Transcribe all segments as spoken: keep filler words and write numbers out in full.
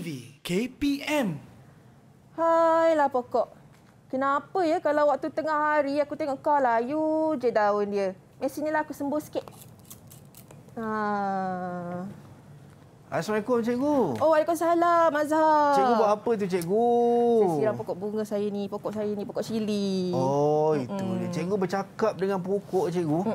T V K P M. Hai lah pokok. Kenapa ya kalau waktu tengah hari aku tengok kau layu je daun dia. Eh, sinilah aku sembuh sikit. Ah. Assalamualaikum, cikgu. Oh, waalaikumsalam, Azhar. Cikgu buat apa tu, cikgu? Saya siram pokok bunga saya ni, pokok saya ni, pokok cili. Oh, itu mm-mm. dia. Cikgu bercakap dengan pokok, cikgu.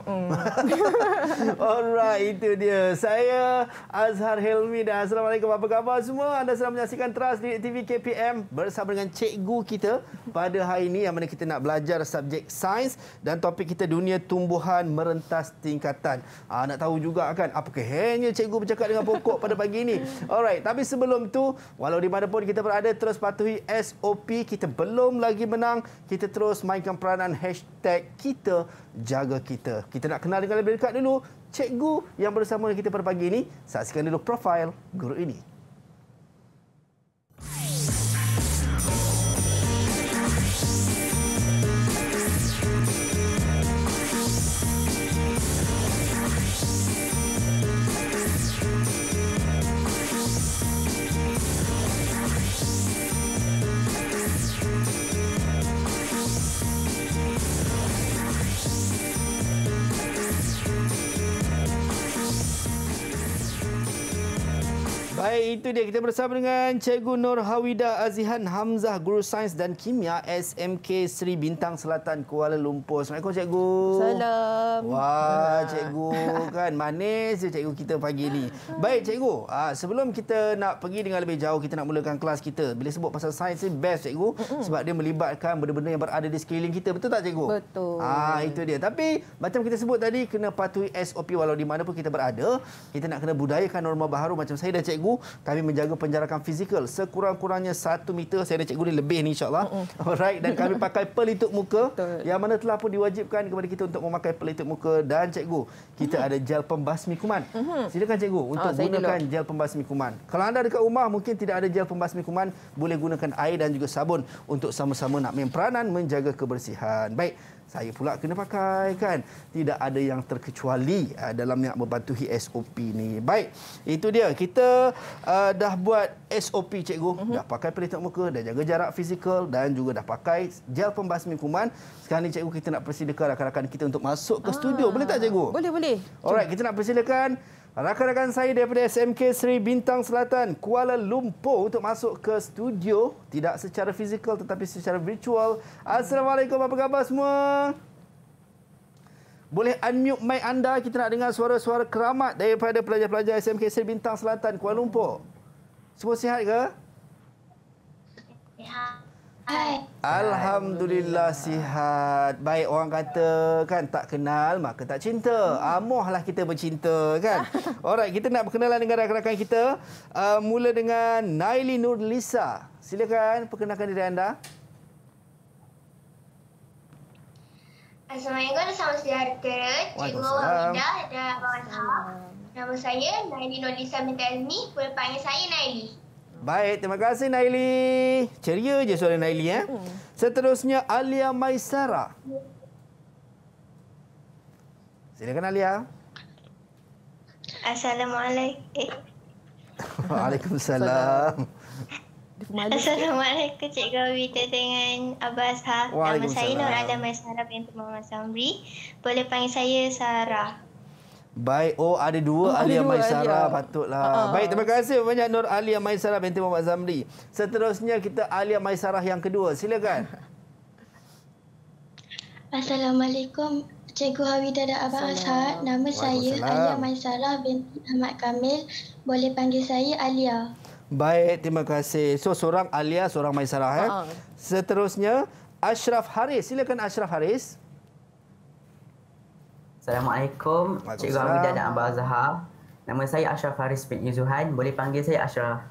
Alright, itu dia. Saya Azhar Hilmi dan assalamualaikum. Apa khabar semua? Anda sedang menyaksikan Teras Didik T V K P M bersama dengan cikgu kita pada hari ini yang mana kita nak belajar subjek sains dan topik kita dunia tumbuhan merentas tingkatan. Ah, nak tahu juga kan apa kehebatnya cikgu bercakap dengan pokok pada pagi ini. Alright, tapi sebelum tu, walau di mana pun kita berada, terus patuhi S O P. Kita belum lagi menang, kita terus mainkan peranan hashtag kita jaga kita. Kita nak kenal dengan lebih dekat dulu cikgu yang bersama kita pada pagi ini. Saksikan dulu profil guru ini. Baik, itu dia. Kita bersama dengan Cikgu Nur Hawidah Azihan Hamzah, Guru Sains dan Kimia S M K Seri Bintang Selatan, Kuala Lumpur. Assalamualaikum, Cikgu. Salam. Wah, Cikgu kan manis je Cikgu kita pagi ini. Baik, Cikgu. Sebelum kita nak pergi dengan lebih jauh, kita nak mulakan kelas kita. Bila sebut pasal sains ni best, Cikgu. Sebab dia melibatkan benda-benda yang berada di sekeliling kita. Betul tak, Cikgu? Betul. Ah, itu dia. Tapi macam kita sebut tadi, kena patuhi S O P walau di mana pun kita berada. Kita nak kena budayakan norma baharu macam saya dan Cikgu. Kami menjaga penjarakan fizikal sekurang-kurangnya satu meter. Saya ada cikgu ni lebih ni, insyaAllah. Mm-hmm. Alright, dan kami pakai pelitup muka. Betul. Yang mana telah pun diwajibkan kepada kita untuk memakai pelitup muka. Dan cikgu, kita mm-hmm. ada gel pembasmi kuman. Mm-hmm. Silakan cikgu untuk oh, gunakan dulu. gel pembasmi kuman. Kalau anda dekat rumah mungkin tidak ada gel pembasmi kuman, boleh gunakan air dan juga sabun untuk sama-sama nak main peranan menjaga kebersihan. Baik. Saya pula kena pakai, kan? Tidak ada yang terkecuali uh, dalam yang membantuhi S O P ni. Baik, itu dia. Kita uh, dah buat S O P, cikgu. Uh-huh. Dah pakai pelitup muka, dah jaga jarak fizikal dan juga dah pakai gel pembasmi kuman. Sekarang ni, cikgu, kita nak persilakan rakan-rakan kita untuk masuk ke ah, studio. Boleh tak, cikgu? Boleh, boleh. Alright, kita nak persilakan rakan-rakan saya daripada S M K Seri Bintang Selatan, Kuala Lumpur untuk masuk ke studio. Tidak secara fizikal tetapi secara virtual. Assalamualaikum, apa khabar semua? Boleh unmute mic anda. Kita nak dengar suara-suara keramat daripada pelajar-pelajar S M K Seri Bintang Selatan, Kuala Lumpur. Semua sihat ke? Sihat. Hai. Alhamdulillah sihat. Baik, orang kata kan tak kenal maka tak cinta. Amohlah kita bercinta, kan? Alright, kita nak berkenalan dengan rakan-rakan kita. Uh, mula dengan Naily Nur Lisa. Silakan perkenalkan diri anda. Assalamualaikum, selamat sejahtera Cikgu Hawidah dan kawan-kawan. Nama saya Naily Nur Lisa binti Azmi. Boleh panggil saya Naily. Baik, terima kasih Naily. Ceria je suara Naily. Eh? Seterusnya Aliyah Maisarah. Silakan Aliyah. Assalamualaikum. Waalaikumsalam. Assalamualaikum Cikgu Hawidah dengan Abah Azhar. Nama saya Nur Adla Maisara binti Mama Samri. Boleh panggil saya Sarah. Baik, oh ada dua oh, Aliyah Maisarah, patutlah. Uh -huh. Baik, terima kasih banyak Nur Aliyah Maisarah binti Muhammad Zamri. Seterusnya kita Aliyah Maisarah yang kedua. Silakan. Assalamualaikum Cikgu Hawidah dan Abang Azhar. Nama saya Aliyah Maisarah binti Ahmad Kamil. Boleh panggil saya Aliyah. Baik, terima kasih. So seorang Aliyah, seorang Maisarah. Uh -huh. eh? Seterusnya Ashraf Haris. Silakan Ashraf Haris. Assalamualaikum Cikgu Hawidah dan Abang Azhar. Nama saya Ashraf Haris bin Izuhan. Boleh panggil saya Ashraf.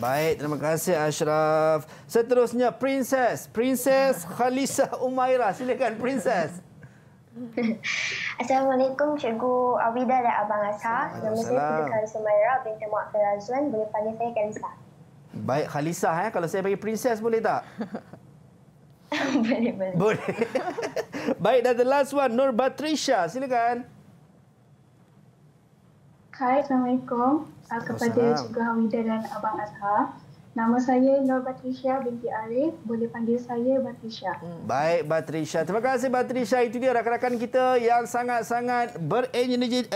Baik, terima kasih Ashraf. Seterusnya Princess. Princess Khalisa Umaira. Silakan Princess. Assalamualaikum Cikgu Hawidah dan Abang Azhar. Nama saya Khalisa Umaira binti Muhammad Farazwan. Boleh panggil saya Khalisa. Baik Khalisa, eh? Kalau saya panggil Princess boleh tak? Boleh, boleh. Boleh. Baik, dan the last one, Nur Patricia. Silakan. Hai, Assalamualaikum. Assalamualaikum. Kepada Cikgu Hawidah dan Abang Azhar. Nama saya Nur Patricia binti Arif. Boleh panggil saya Patricia. Baik, Patricia. Terima kasih, Patricia. Itu dia rakan-rakan kita yang sangat-sangat berenergetik.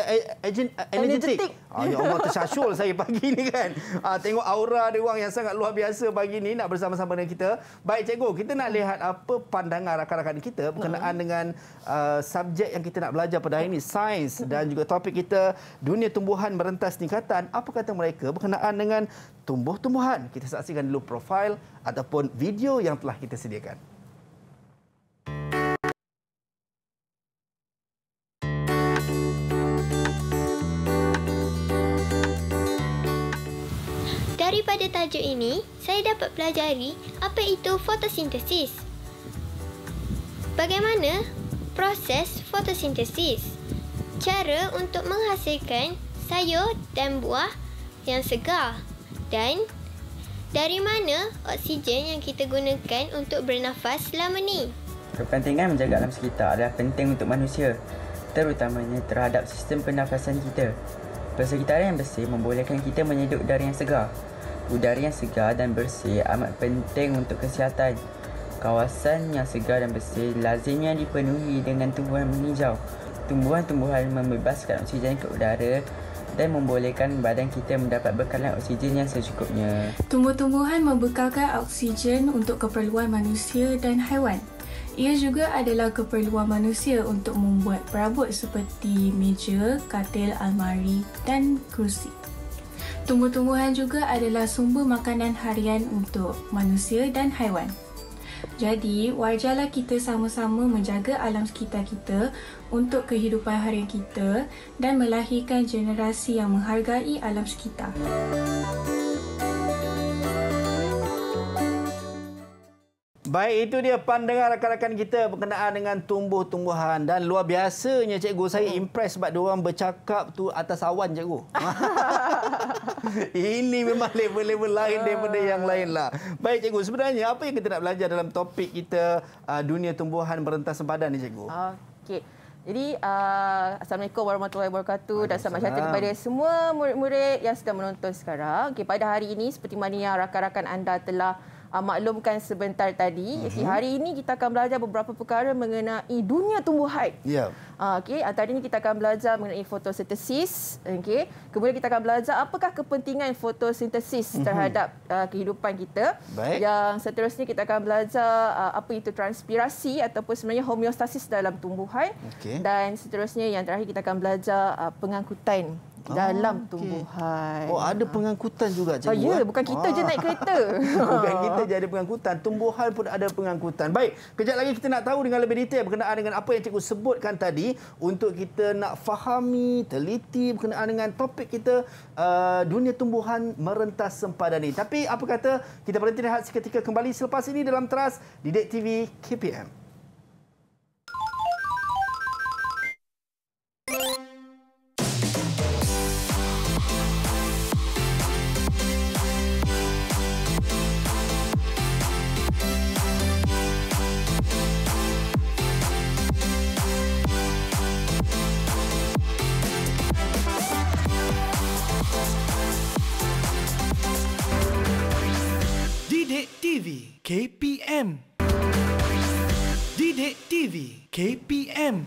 Energetik. Ah, ya Allah, tersasul saya pagi ni kan. Ah, tengok aura dia orang yang sangat luar biasa pagi ni nak bersama-sama dengan kita. Baik, cikgu. Kita nak lihat apa pandangan rakan-rakan kita berkenaan dengan uh, subjek yang kita nak belajar pada hari ini. Sains dan juga topik kita dunia tumbuhan merentas tingkatan. Apa kata mereka berkenaan dengan tumbuh-tumbuhan? Kita saksikan dulu profil ataupun video yang telah kita sediakan. Daripada tajuk ini, saya dapat pelajari apa itu fotosintesis. Bagaimana proses fotosintesis? Cara untuk menghasilkan sayur dan buah yang segar dan dari mana oksigen yang kita gunakan untuk bernafas selama ni? Kepentingan menjaga alam sekitar adalah penting untuk manusia, terutamanya terhadap sistem pernafasan kita. Persekitaran yang bersih membolehkan kita menyedut udara yang segar. Udara yang segar dan bersih amat penting untuk kesihatan. Kawasan yang segar dan bersih lazimnya dipenuhi dengan tumbuhan menghijau. Tumbuhan-tumbuhan membebaskan oksigen ke udara dan membolehkan badan kita mendapat bekalan oksigen yang secukupnya. Tumbuh-tumbuhan membekalkan oksigen untuk keperluan manusia dan haiwan. Ia juga adalah keperluan manusia untuk membuat perabot seperti meja, katil, almari dan kerusi. Tumbuh-tumbuhan juga adalah sumber makanan harian untuk manusia dan haiwan. Jadi, wajarlah kita sama-sama menjaga alam sekitar kita untuk kehidupan harian kita dan melahirkan generasi yang menghargai alam sekitar. Baik, itu dia pandangan rakan-rakan kita berkenaan dengan tumbuh-tumbuhan. Dan luar biasanya, cikgu, saya hmm. impress sebab diorang bercakap tu atas awan, cikgu. Ini memang level-level lain daripada yang lain lah. Baik, cikgu, sebenarnya apa yang kita nak belajar dalam topik kita uh, dunia tumbuhan merentas sempadan ni, cikgu? Okey. Jadi, uh, Assalamualaikum warahmatullahi wabarakatuh dan selamat sejahtera kepada semua murid-murid yang sedang menonton sekarang. Okay, pada hari ini, seperti mana yang rakan-rakan anda telah uh, maklumkan sebentar tadi, mm-hmm. okay, hari ini kita akan belajar beberapa perkara mengenai dunia tumbuhan. Yeah. Uh, okay, antaranya kita akan belajar mengenai fotosintesis. Okay. Kemudian kita akan belajar apakah kepentingan fotosintesis mm-hmm. terhadap uh, kehidupan kita. Baik. Yang seterusnya kita akan belajar uh, apa itu transpirasi ataupun sebenarnya homeostasis dalam tumbuhan. Okay. Dan seterusnya yang terakhir kita akan belajar uh, pengangkutan oh, dalam okay. tumbuhan. Oh, ada pengangkutan juga, cikgu. Oh, ya, bukan kita ah. je naik kereta. Bukan kita je ada pengangkutan, tumbuhan pun ada pengangkutan. Baik, kejap lagi kita nak tahu dengan lebih detail berkenaan dengan apa yang cikgu sebutkan tadi untuk kita nak fahami, teliti berkenaan dengan topik kita uh, dunia tumbuhan merentas sempadan ini. Tapi apa kata kita berhenti rehat seketika, kembali selepas ini dalam Teras Didik T V K P M. K P M Didik T V K P M.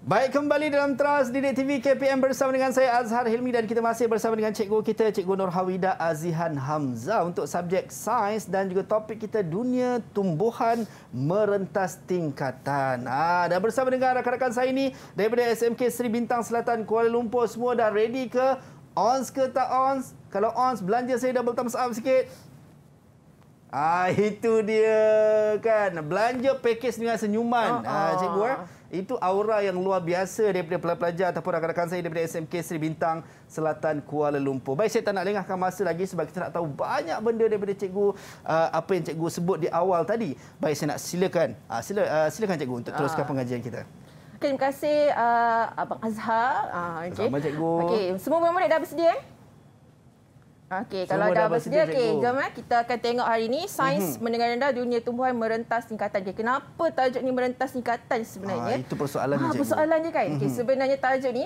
Baik, kembali dalam Teras Didik T V K P M bersama dengan saya Azhar Hilmi dan kita masih bersama dengan cikgu kita, Cikgu Nur Hawidah Azihan Hamzah untuk subjek sains dan juga topik kita dunia tumbuhan merentas tingkatan. Ah, dah bersama dengan rakan-rakan saya ini daripada S M K Seri Bintang Selatan Kuala Lumpur. Semua dah ready ke? Ons ke tak ons? Kalau ons, belanja saya double thumbs up sikit. Ah, itu dia kan, belanja pakej dengan senyuman. Oh, ah, cikgu, eh? Itu aura yang luar biasa daripada pelajar-pelajar ataupun rakan-rakan saya daripada S M K Seri Bintang Selatan Kuala Lumpur. Baik, saya tak nak lengahkan masa lagi sebab kita nak tahu banyak benda daripada cikgu, uh, apa yang cikgu sebut di awal tadi. Baik, saya nak silakan, uh, sila, uh, silakan cikgu untuk teruskan uh. pengajian kita. Okay, terima kasih uh, Abang Azhar. Uh, okay. Selamat, cikgu. Okay, semua murid-murid dah bersedia? Okey, kalau dah bersedia, okey, jom eh, kita akan tengok hari ini sains mm-hmm. menengah rendah dunia tumbuhan merentas tingkatan. Okay, kenapa tajuk ni merentas tingkatan sebenarnya? Ah, itu persoalan ah, persoalannya kan. Mm-hmm. Okey, sebenarnya tajuk ni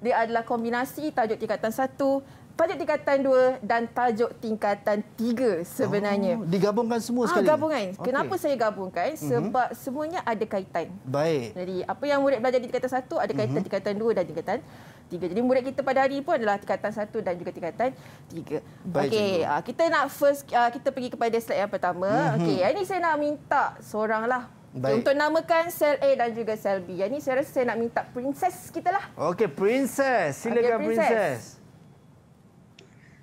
dia adalah kombinasi tajuk tingkatan satu tajuk tingkatan dua dan tajuk tingkatan tiga sebenarnya. Oh, digabungkan semua sekali? Ah, gabungan. Okay. Kenapa saya gabungkan? Sebab mm-hmm. semuanya ada kaitan. Baik. Jadi, apa yang murid belajar di tingkatan satu ada kaitan mm-hmm. tingkatan dua dan tingkatan tiga. Jadi, murid kita pada hari ini pun adalah tingkatan satu dan juga tingkatan tiga. Okey, kita nak first, kita pergi kepada slide yang pertama. Mm-hmm. Okey, ini saya nak minta seoranglah. Baik. Untuk namakan sel A dan juga sel B. Yang ini saya rasa saya nak minta princess kita lah. Okey, princess. Silakan, okay, princess.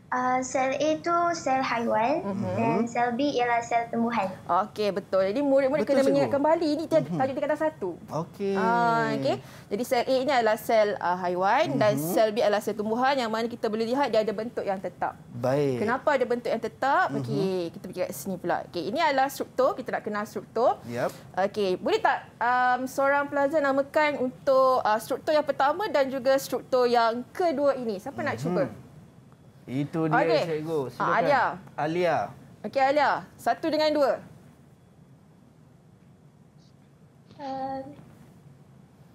Uh, sel A itu sel haiwan uh-huh. dan sel B ialah sel tumbuhan. Okey, betul. Jadi murid-murid kena mengingat kembali. Ini dia uh-huh. tajuk tingkatan satu. Okey. Uh, okay. Jadi sel A ini adalah sel uh, haiwan uh-huh. dan sel B adalah sel tumbuhan yang mana kita boleh lihat dia ada bentuk yang tetap. Baik. Kenapa ada bentuk yang tetap? Okey, kita pergi kat sini pula. Okey, ini adalah struktur. Kita nak kenal struktur. Yep. Okey, boleh tak um, seorang pelajar namakan untuk uh, struktur yang pertama dan juga struktur yang kedua ini? Siapa nak cuba? Itu dia, okay. Cikgu. Silakan. Aliyah. Aliyah. Okey, Aliyah. Satu dengan dua. Uh,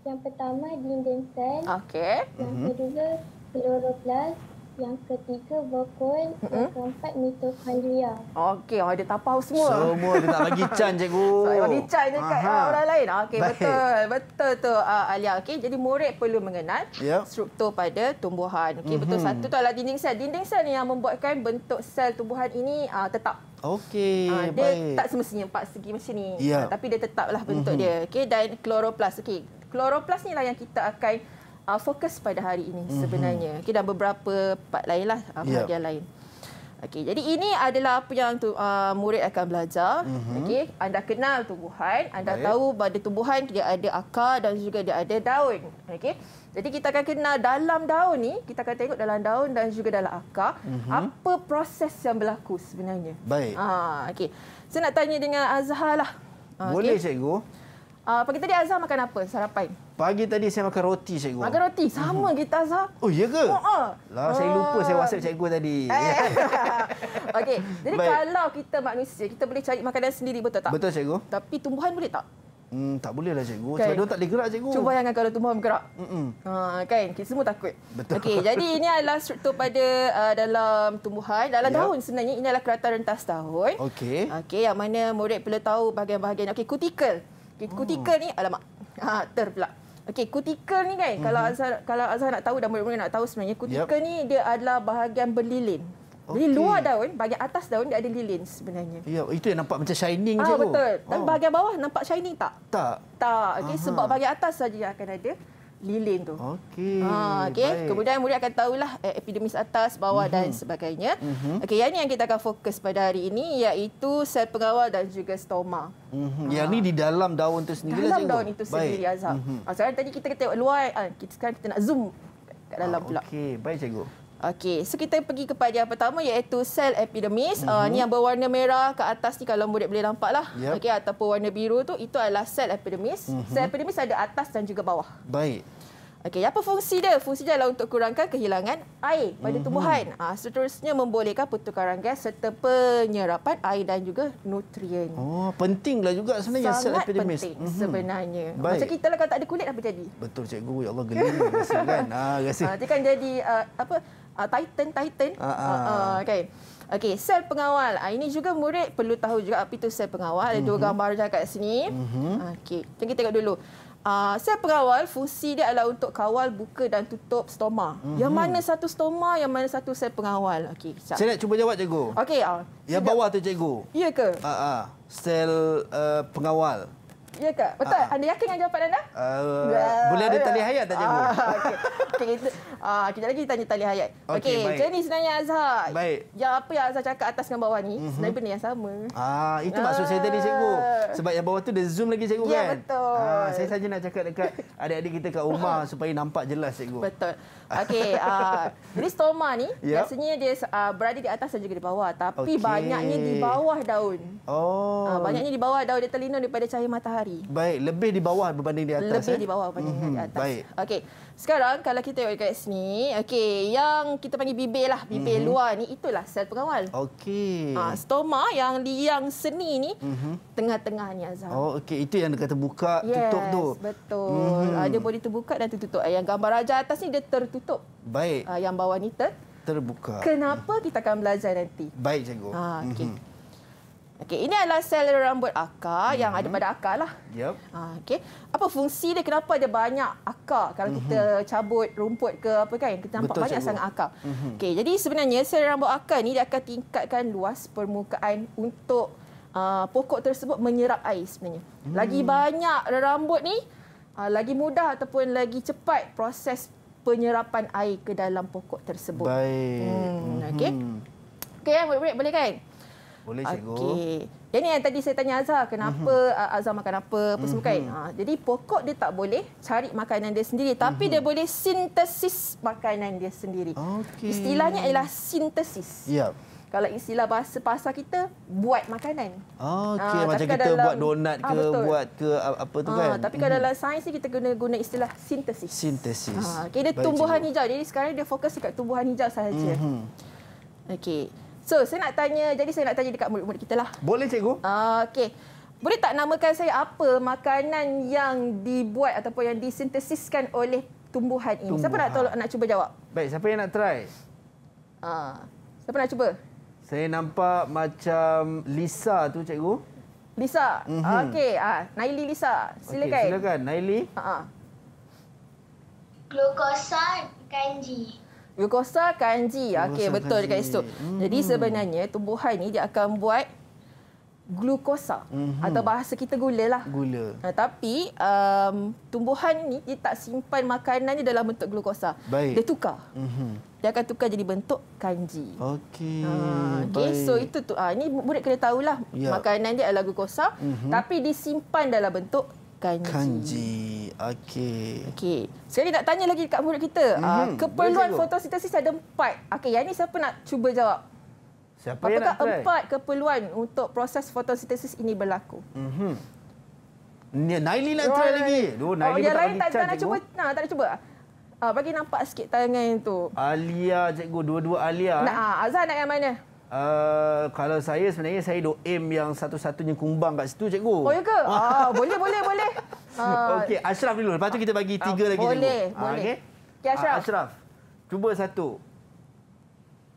yang pertama, dinding sel. Okey. Yang kedua, kloroplas. Yang ketiga, vakum, mm-hmm. yang keempat, mitokondria. Okey, oh, dia tapau semua. Semua dia tak bagi can, cikgu. Tak bagi can dekat orang lain. Okey, betul. Betul tu, uh, Aliyah. Okey, jadi murid perlu mengenal yep. struktur pada tumbuhan. Okey, mm-hmm. betul. Satu tu adalah dinding sel. Dinding sel ni yang membuatkan bentuk sel tumbuhan ini uh, tetap. Okey, uh, dia baik. Dia tak semestinya empat segi macam ni. Yep. Uh, tapi dia tetaplah bentuk mm-hmm. dia. Okey, dan kloroplas. Okey, kloroplas ni lah yang kita akan Uh, fokus pada hari ini sebenarnya. Mm-hmm. Okey, dan beberapa part lainlah uh, bahagian yeah. lain. Okey, jadi ini adalah apa yang tu, uh, murid akan belajar. Mm-hmm. Okey, anda kenal tumbuhan, anda Baik. tahu pada tumbuhan dia ada akar dan juga dia ada daun. Okey. Jadi kita akan kenal dalam daun ni, kita akan tengok dalam daun dan juga dalam akar mm-hmm. apa proses yang berlaku sebenarnya. Baik. Ah, uh, okey. Saya nak tanya dengan Azhar lah. Uh, Boleh okay. cikgu? Uh, pagi tadi Azhar makan apa sarapan? Pagi tadi saya makan roti, cikgu. Makan roti? Sama kita, Azhar. Oh, iya ke? Oh, uh. Lah, saya lupa saya WhatsApp cikgu tadi. Eh. Okey, jadi Baik. kalau kita manusia, kita boleh cari makanan sendiri, betul tak? Betul, cikgu. Tapi tumbuhan boleh tak? Hmm, tak boleh lah, cikgu. Kan. Sebab dia tak boleh gerak, cikgu. Cuba bayangkan kalau tumbuhan bergerak. Mm-mm. Ha, kan? Kita semua takut. Betul. Okey, jadi ini adalah struktur pada uh, dalam tumbuhan. Dalam yep. daun sebenarnya, ini adalah kerata rentas daun. Okey. Okey, yang mana murid perlu tahu bahagian-bahagian. Okey, kutikel. Okay, kutikel oh. ni, alamak, ha, ter pula. Okey, kutikel ni kan, mm-hmm. kalau Azhar kalau Azhar nak tahu dan murid-murid nak tahu sebenarnya, kutikel yep. ni dia adalah bahagian berlilin. Okay. Jadi luar daun, bahagian atas daun dia ada lilin sebenarnya. Ya, itu yang nampak macam shining ah, je. Betul. Oh. Tapi bahagian bawah nampak shining tak? Tak. Tak. Okey, sebab bahagian atas saja akan ada lilin tu. Okey. Ha, okey. Kemudian murid akan tahulah eh, epidermis atas, bawah mm-hmm. dan sebagainya. Mm-hmm. Okey, yang ni yang kita akan fokus pada hari ini iaitu sel pengawal dan juga stoma. Mm-hmm. Ha. Yang ni di dalam daun tu sendiri. Dalam cikgu? daun itu sendiri, Baik. Azhar. Mm-hmm. Ha, sekarang tadi kita tengok luar, ha, kita, sekarang kita nak zoom kat dalam ha, pula. Okey, baik cikgu. Okey, so kita pergi kepada yang pertama iaitu sel epidermis. Mm-hmm. Uh, ni yang berwarna merah ke atas ni kalau murid boleh nampaklah. Yep. Okey, ataupun warna biru tu itu adalah sel epidermis. Mm-hmm. Sel epidermis ada atas dan juga bawah. Baik. Okey, apa fungsi dia? Fungsi dia adalah untuk kurangkan kehilangan air pada tumbuhan. Mm-hmm. Ha, seterusnya membolehkan pertukaran gas serta penyerapan air dan juga nutrien. Oh, pentinglah juga sebenarnya sel epidermis. Sangat penting mm-hmm. sebenarnya. Baik. Macam kita lah kalau tak ada kulit apa jadi? Betul cikgu, ya Allah geli rasa kan. Ha, rasa. Ha, dia kan jadi uh, apa uh, Titan Titan. Ha uh, uh, uh, okay. Okey, sel pengawal. Ini juga murid perlu tahu juga apa itu sel pengawal. Ada mm-hmm. dua gambar je kat sini. Mm-hmm. Okey, kita tengok dulu. Uh, sel pengawal, fungsi dia adalah untuk kawal buka dan tutup stoma. Mm-hmm. Yang mana satu stoma, yang mana satu sel pengawal. Okey, saya nak cuba jawab, cikgu. Okey. Uh, yang sekejap. Bawah tu, cikgu. Ya ke? Uh, uh, sel uh, pengawal. Ya ke? Betul? Uh, anda yakin dengan jawapan anda? Uh, uh, boleh ada tali hayat tak, cikgu? Uh, Okey, okay, kita, uh, kita lagi tanya tali hayat. Okey, okay, jenis sebenarnya Azhar. Baik. Yang apa yang Azhar cakap atas dengan bawah ni, mm-hmm. sebenarnya benda yang sama. Ah, Itu ah. maksud saya tadi, cikgu. Sebab yang bawah tu dia zoom lagi, cikgu, ya, kan? Ya, betul. Ah, saya saja nak cakap dekat adik-adik kita kat rumah supaya nampak jelas, cikgu. Betul. Okey, uh, jadi stoma ni, yep. biasanya dia uh, berada di atas dan juga di bawah. Tapi okay. banyaknya di bawah daun. Oh. Uh, banyaknya di bawah daun, dia terlindung daripada cahaya matahari. Baik, lebih di bawah berbanding di atas. Lebih eh? di bawah berbanding mm-hmm. di atas. Baik. Okey. Sekarang kalau kita tengok dekat sini, okey, yang kita panggil bibir lah, bibir mm-hmm. luar ni itulah sel pengawal. Okey. Ah, stoma yang liang seni ni mm-hmm. tengah-tengah ni, Azhar. Oh, okey, itu yang dia kata buka, yes, tutup tu. betul. Mm-hmm. Ah, dia boleh terbuka dan tertutup. Yang gambar raja atas ni dia tertutup. Baik. Ah, yang bawah ni ter terbuka. Kenapa kita akan belajar nanti? Baik, cikgu. Ha, okay. Mm-hmm. Okay, ini adalah sel rambut akar mm-hmm. yang ada pada akar lah. Yep. Ha, okay. Apa fungsi dia? Kenapa ada banyak akar? Kalau mm-hmm. kita cabut rumput ke apa kan, kita nampak betul, banyak cikgu. Sangat akar. Mm-hmm. Okay, jadi sebenarnya sel rambut akar ni dia akan tingkatkan luas permukaan untuk uh, pokok tersebut menyerap air sebenarnya. Mm. Lagi banyak rambut ni, uh, lagi mudah ataupun lagi cepat proses penyerapan air ke dalam pokok tersebut. Baik. Hmm, okey. Okey, murid-murid boleh kan? Boleh, cikgu. Okey. Yang ni yang tadi saya tanya Azhar, kenapa mm-hmm. Azhar makan apa, apa mm-hmm. semua kan? Ha, jadi pokok dia tak boleh cari makanan dia sendiri, tapi mm-hmm. dia boleh sintesis makanan dia sendiri. Okay. Istilahnya ialah sintesis. Ya. Yep. Kalau istilah bahasa pasar kita, buat makanan. Oh, okay. Ha, macam kita dalam, buat donat ke, ha, buat ke apa tu ha, kan? Tapi kalau dalam sains ni kita guna guna istilah sintesis. Sintesis. Ha, okay, dia baik, tumbuhan cikgu. Hijau. Jadi sekarang dia fokus dekat tumbuhan hijau sahaja. Mm-hmm. Okey. So, saya nak tanya, jadi saya nak tanya dekat murid-murid kita lah. Boleh, cikgu? Ah, okey. Boleh tak namakan saya apa makanan yang dibuat ataupun yang disintesiskan oleh tumbuhan ini? Tumbuhan. Siapa nak tolong nak cuba jawab? Baik, siapa yang nak try? Ah, siapa nak cuba? Saya nampak macam Lisa tu, cikgu. Lisa. Mm-hmm. Okey, ah, Naily Lisa. Silakan. Okay, silakan Naily. Ha-ha. Glukosa kanji. Glukosa kanji. Okey, betul kanji. Dekat situ. Mm-hmm. Jadi sebenarnya tumbuhan ni dia akan buat glukosa mm-hmm. atau bahasa kita gula lah. Gula. Ha, tapi um, tumbuhan ni dia tak simpan makanan dia dalam bentuk glukosa. Baik. Dia tukar. Mm-hmm. Dia akan tukar jadi bentuk kanji. Okey. Ha, okay. So itu tu ah ha, ini murid kena tahulah yep. makanan dia adalah glukosa mm-hmm. tapi disimpan dalam bentuk kanji. Kanji. Okey. Okey. Sekali nak tanya lagi dekat murid kita. Mm-hmm. Ha, keperluan boleh, fotosintesis ada empat. Okey, yang ni siapa nak cuba jawab? Siapa apakah yang nak try? Apakah empat keperluan untuk proses fotosintesis ini berlaku? Mhm. Naily nak try lagi. Duh, Naily tak nak cuba. Nak cuba. Nah, tak nak cuba. Ah, bagi nampak sikit tangan tu. Aliyah, cikgu. Dua-dua Aliyah. Nah, Azhar nak yang mana? Uh, kalau saya sebenarnya saya dok aim yang satu-satunya kumbang kat situ, cikgu. Boleh ke? Ah, boleh, boleh, boleh. Uh, Okey, Ashraf dulu. Lepas tu kita bagi tiga uh, lagi, boleh, cikgu. Boleh, boleh. Ah, okay, Ashraf. Ah, Ashraf, cuba satu.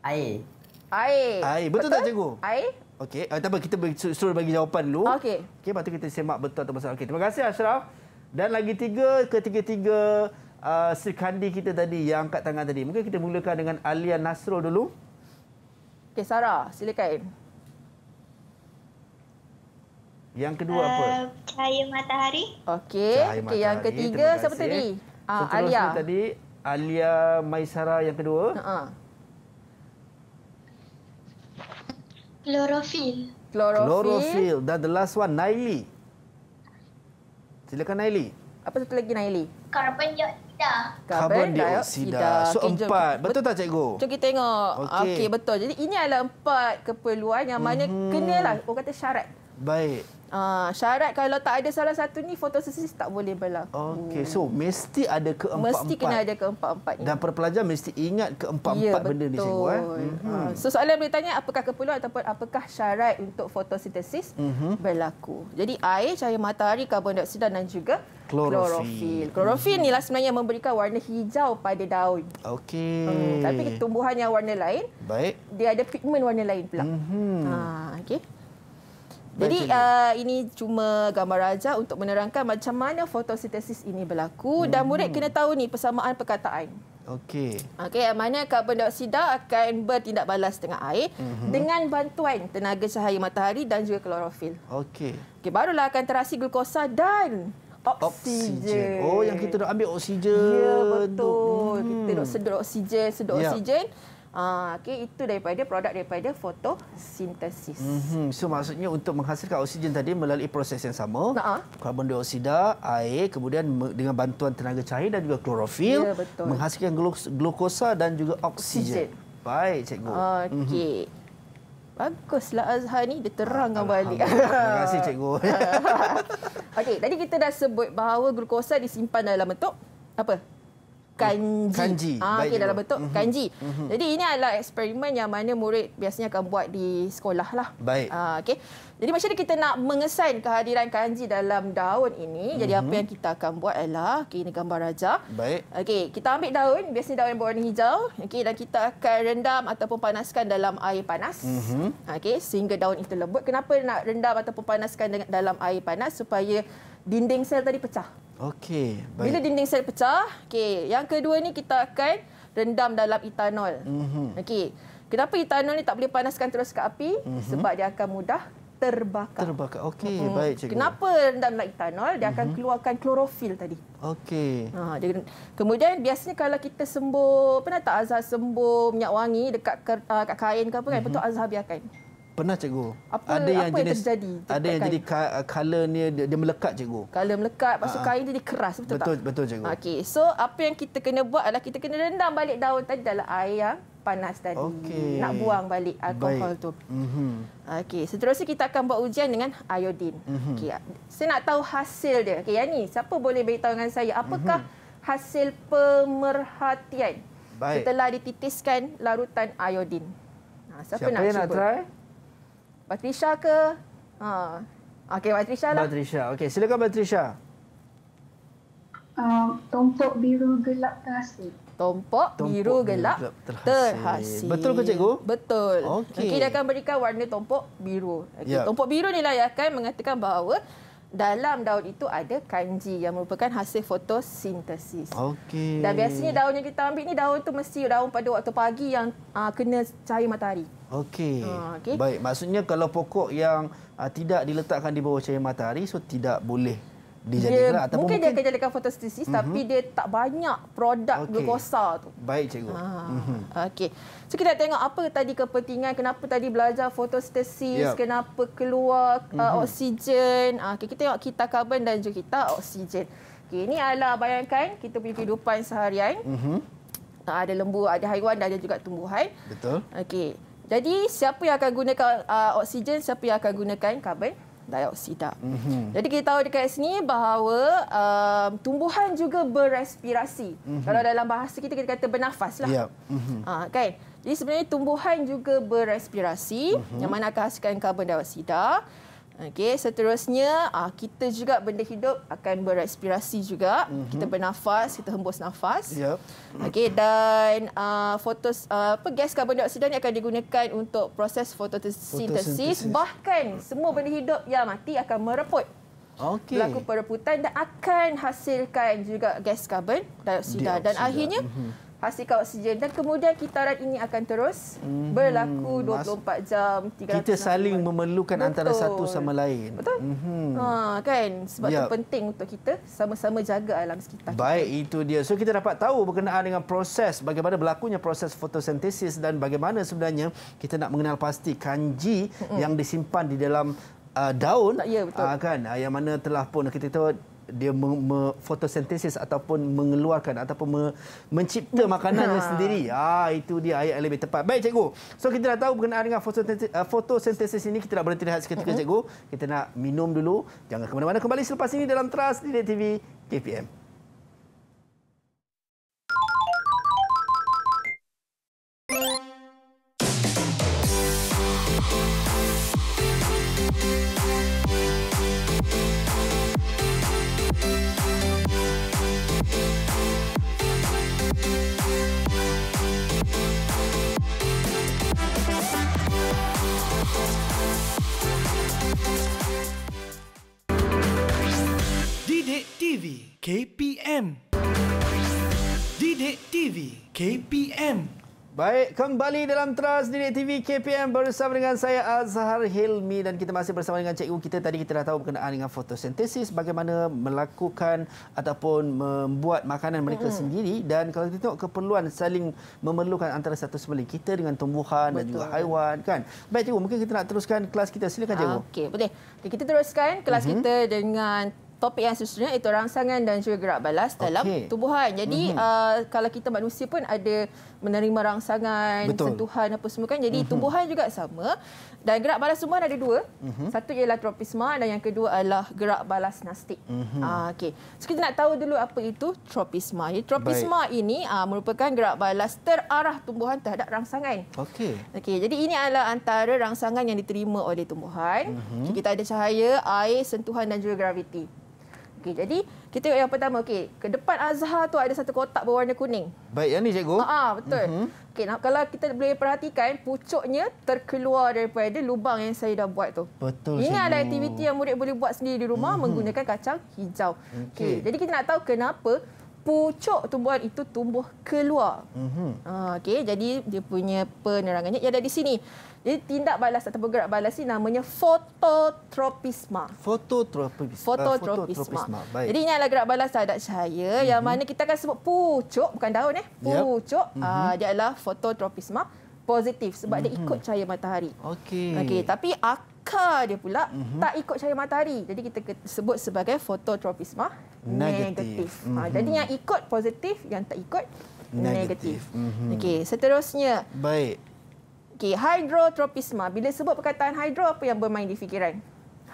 Air. Air. Air. Betul, betul tak, cikgu? Air. Okey, uh, tak apa. Kita suruh bagi jawapan dulu. Okey. Okey, lepas tu kita semak betul atau masalah. Okey, terima kasih, Ashraf. Dan lagi tiga, ketiga-tiga... Uh, Sri Kandi kita tadi yang angkat tangan tadi. Mungkin kita mulakan dengan Aliyah Nasrul dulu. Okey, Sarah, silakan. Yang kedua uh, apa? Cahaya matahari. Okey. Okey, yang ketiga siapa tadi? Ah, so, Aliyah. Tadi Aliyah Maisarah yang kedua. Uh-huh. Klorofil. Klorofil. Klorofil. Dan the last one Naily. Silakan Naily. Apa satu lagi Naily? Karbon dioksida. Karbon dioksida. So okay, empat. Jom. Betul tak, cikgu? Jom kita tengok. Okey, okay, betul. Jadi ini adalah empat keperluan yang mana mm-hmm. kenalah orang kata syarat. Baik. Uh, syarat kalau tak ada salah satu ni fotosintesis tak boleh berlaku. Okey, so mesti ada keempat-empat. Mesti kena ada keempat-empat ini. Dan perpelajar mesti ingat keempat-empat ya, benda ni, cikgu. Eh? Mm-hmm. Uh, so soalan boleh tanya apakah keperluan ataupun apakah syarat untuk fotosintesis mm-hmm. berlaku. Jadi air, cahaya matahari, karbon dioksida dan juga klorofil. Klorofil inilah sebenarnya memberikan warna hijau pada daun. Okey. Hmm, tapi tumbuhan yang warna lain, baik. Dia ada pigmen warna lain pula. Mm-hmm. Ha, okey. Jadi uh, ini cuma gambar raja untuk menerangkan macam mana fotosintesis ini berlaku hmm. dan murid kena tahu ni persamaan perkataan. Okey. Okey, yang mana karbon dioksida akan bertindak balas dengan air hmm. dengan bantuan tenaga cahaya matahari dan juga klorofil. Okey. Okey, barulah akan terasi glukosa dan oksigen. oksigen. Oh, yang kita nak ambil oksigen. Ya, betul. Hmm. Kita nak sedut oksigen, sedut ya. oksigen. Ah, okey, itu daripada produk daripada fotosintesis. Mm-hmm. So maksudnya untuk menghasilkan oksigen tadi melalui proses yang sama, nah, karbon dioksida, air, kemudian dengan bantuan tenaga cahaya dan juga klorofil, ya, menghasilkan glukosa dan juga oksigen. oksigen. Baik, cikgu. Okey. Mm-hmm. Baguslah Azhar ni, dia terangkan balik. Terima kasih, cikgu. Okey, tadi kita dah sebut bahawa glukosa disimpan dalam bentuk apa? kanji. Kanji. Ah, okay, dalam bentuk mm-hmm. kanji. Mm-hmm. Jadi ini adalah eksperimen yang mana murid biasanya akan buat di sekolah lah. Baik. Ah, okay. Jadi macam mana kita nak mengesan kehadiran kanji dalam daun ini. Mm-hmm. Jadi apa yang kita akan buat adalah, okay, ini gambar raja. Baik. Okay, kita ambil daun, biasanya daun berwarna hijau. Okay, dan kita akan rendam ataupun panaskan dalam air panas. Mm-hmm. Okay, sehingga daun itu lembut. Kenapa nak rendam ataupun panaskan dalam air panas? Supaya dinding sel tadi pecah. Okey, baik. Bila dinding sel pecah, okey, yang kedua ni kita akan rendam dalam etanol. Mm-hmm. Okey. Kenapa etanol ni tak boleh panaskan terus ke api? Mm-hmm. Sebab dia akan mudah terbakar. Terbakar. Okey, mm-hmm. baik cikgu. Kenapa rendam dalam etanol? Dia akan mm-hmm. keluarkan klorofil tadi. Okey. Ha, dia, kemudian biasanya kalau kita sembur, pernah tak Azhar sembur minyak wangi dekat uh, kat kain ke apa kan? Mm-hmm. Betul Azhar biarkan. Pernah cikgu. Apa, ada yang, apa jenis, yang terjadi? Ada yang kain. Jadi colournya dia, dia melekat cikgu. Colour melekat, maksud kain dia jadi keras, betul, betul tak? Betul cikgu. Okey, so apa yang kita kena buat adalah kita kena rendam balik daun tadi dalam air yang panas tadi. Okay. Nak buang balik alkohol Baik. tu. Mm-hmm. Okey, seterusnya kita akan buat ujian dengan iodine. Mm-hmm. Okey, saya nak tahu hasil dia. Okey, Yani, siapa boleh beritahu dengan saya apakah mm-hmm. hasil pemerhatian Baik. setelah dititiskan larutan iodine? Ha, siapa, siapa nak, nak try? Patricia ke? Ha. Okey, Patricia lah. Patricia. Okey, silakan Patricia. Uh, tompok biru gelap terhasil. Tompok, tompok biru gelap, gelap terhasil. terhasil. Betul ke cikgu? Betul. Okey, okay, dia akan berikan warna tompok biru. Okay. Yep. Tompok biru ni lah yang akan mengatakan bahawa dalam daun itu ada kanji yang merupakan hasil fotosintesis. Okey. Dan biasanya daun yang kita ambil ni daun tu mesti daun pada waktu pagi yang uh, kena cahaya matahari. Okey. Uh, okay. Baik, maksudnya kalau pokok yang uh, tidak diletakkan di bawah cahaya matahari so tidak boleh dijadikan dia, ataupun mungkin, mungkin dia akan jadikan fotosintesis uh -huh. tapi dia tak banyak produk okay. glukosa tu. Baik cikgu. Uh, uh -huh. Okey. So kita tengok apa tadi kepentingan, kenapa tadi belajar fotosintesis, yep. kenapa keluar uh, uh -huh. oksigen. Uh, okay, kita tengok kita karbon dan juga kita oksigen. Okey, ini adalah bayangkan kita punya kehidupan seharian. Uh -huh. uh, ada lembu, ada haiwan dan ada juga tumbuhan. Betul. Okey. Jadi siapa yang akan gunakan uh, oksigen, siapa yang akan gunakan karbon dioksida. Mm-hmm. Jadi kita tahu dekat sini bahawa um, tumbuhan juga berrespirasi. Mm-hmm. Kalau dalam bahasa kita kita kata bernafaslah. Yep. Mm-hmm. Ha, kan? Jadi sebenarnya tumbuhan juga berrespirasi mm-hmm. yang mana akan hasilkan karbon dioksida. Okey, seterusnya uh, kita juga benda hidup akan berrespirasi juga. Mm-hmm. Kita bernafas, kita hembus nafas. Yep. Okey, dan uh, fotos uh, apa gas karbon dioksida ni akan digunakan untuk proses fotosintesis. fotosintesis. Bahkan semua benda hidup yang mati akan mereput. Okey. Berlaku pereputan dan akan hasilkan juga gas karbon dioksida, dioksida. dan akhirnya mm-hmm. hasilkan oksigen dan kemudian kitaran ini akan terus hmm, berlaku dua puluh empat jam, tiga ratus enam puluh. Kita saling memerlukan Betul. antara satu sama lain. Betul? Mm-hmm. Ha, kan? Sebab yep. itu penting untuk kita sama-sama jaga alam sekitar kita. Baik, itu dia. So kita dapat tahu berkenaan dengan proses, bagaimana berlakunya proses fotosintesis dan bagaimana sebenarnya kita nak mengenal pasti kanji mm-hmm. yang disimpan di dalam uh, daun. Ya, betul. Uh, kan? Uh, yang mana telah pun kita tahu dia fotosintesis ataupun mengeluarkan ataupun me mencipta makanannya ha. sendiri. Ah, itu dia ayat yang lebih tepat. Baik cikgu. So kita dah tahu berkenaan dengan fotosintesis, fotosintesis ini. Kita nak berhenti rehat seketika mm-hmm. cikgu. Kita nak minum dulu. Jangan ke mana-mana, kembali selepas ini dalam Teras Didik T V K P M. K P M. Baik, kembali dalam Teras Didik T V K P M bersama dengan saya Azhar Hilmi dan kita masih bersama dengan cikgu kita. Tadi kita dah tahu berkenaan dengan fotosintesis, bagaimana melakukan ataupun membuat makanan mereka mm-hmm. sendiri dan kalau kita tengok keperluan saling memerlukan antara satu sama lain, kita dengan tumbuhan Betul. dan juga haiwan kan. Baik cikgu, mungkin kita nak teruskan kelas kita. Silakan cikgu. Okey, boleh. Okay, kita teruskan kelas mm-hmm. kita dengan topik yang seterusnya itu rangsangan dan juga gerak balas dalam okay. tubuhan. Jadi mm-hmm. uh, kalau kita manusia pun ada menerima rangsangan, betul. Sentuhan apa semua kan. Jadi mm-hmm. tumbuhan juga sama. Dan gerak balas tumbuhan ada dua. Mm-hmm. Satu ialah tropisma dan yang kedua adalah gerak balas nastik. Mm-hmm. uh, okay. So kita nak tahu dulu apa itu tropisma. Jadi, tropisma Baik. ini uh, merupakan gerak balas terarah tumbuhan terhadap rangsangan. Okey. Okey. Jadi ini adalah antara rangsangan yang diterima oleh tumbuhan. Mm-hmm. Kita ada cahaya, air, sentuhan dan juga graviti. Okey, jadi kita tengok yang pertama. Okey, ke depan Azhar tu ada satu kotak berwarna kuning. Baik, yang ni cikgu. Ha, betul. Mm-hmm. Okey, kalau kita boleh perhatikan pucuknya terkeluar daripada lubang yang saya dah buat tu. Betul. Ini cikgu. Adalah aktiviti yang murid boleh buat sendiri di rumah mm-hmm. menggunakan kacang hijau. Okey, okay. jadi kita nak tahu kenapa pucuk tumbuhan itu tumbuh keluar. Mm-hmm. Ha, okey, jadi dia punya penerangannya yang ada di sini. Jadi tindak balas atau gerak balas ini namanya fototropisma. Fototropisma. Fototropisma. Baik. Jadi ini adalah gerak balas terhadap cahaya mm-hmm. yang mana kita akan sebut pucuk, bukan daun eh. Pucuk yep. mm-hmm. dia adalah fototropisma positif sebab mm-hmm. dia ikut cahaya matahari. Okey. Okey, tapi akar dia pula mm-hmm. tak ikut cahaya matahari. Jadi kita sebut sebagai fototropisma negatif. negatif. Mm-hmm. Ha, jadi yang ikut positif, yang tak ikut negatif. negatif. Mm-hmm. Okey, seterusnya. Baik. Okey, hidrotropisma. Bila sebut perkataan hidro, apa yang bermain di fikiran?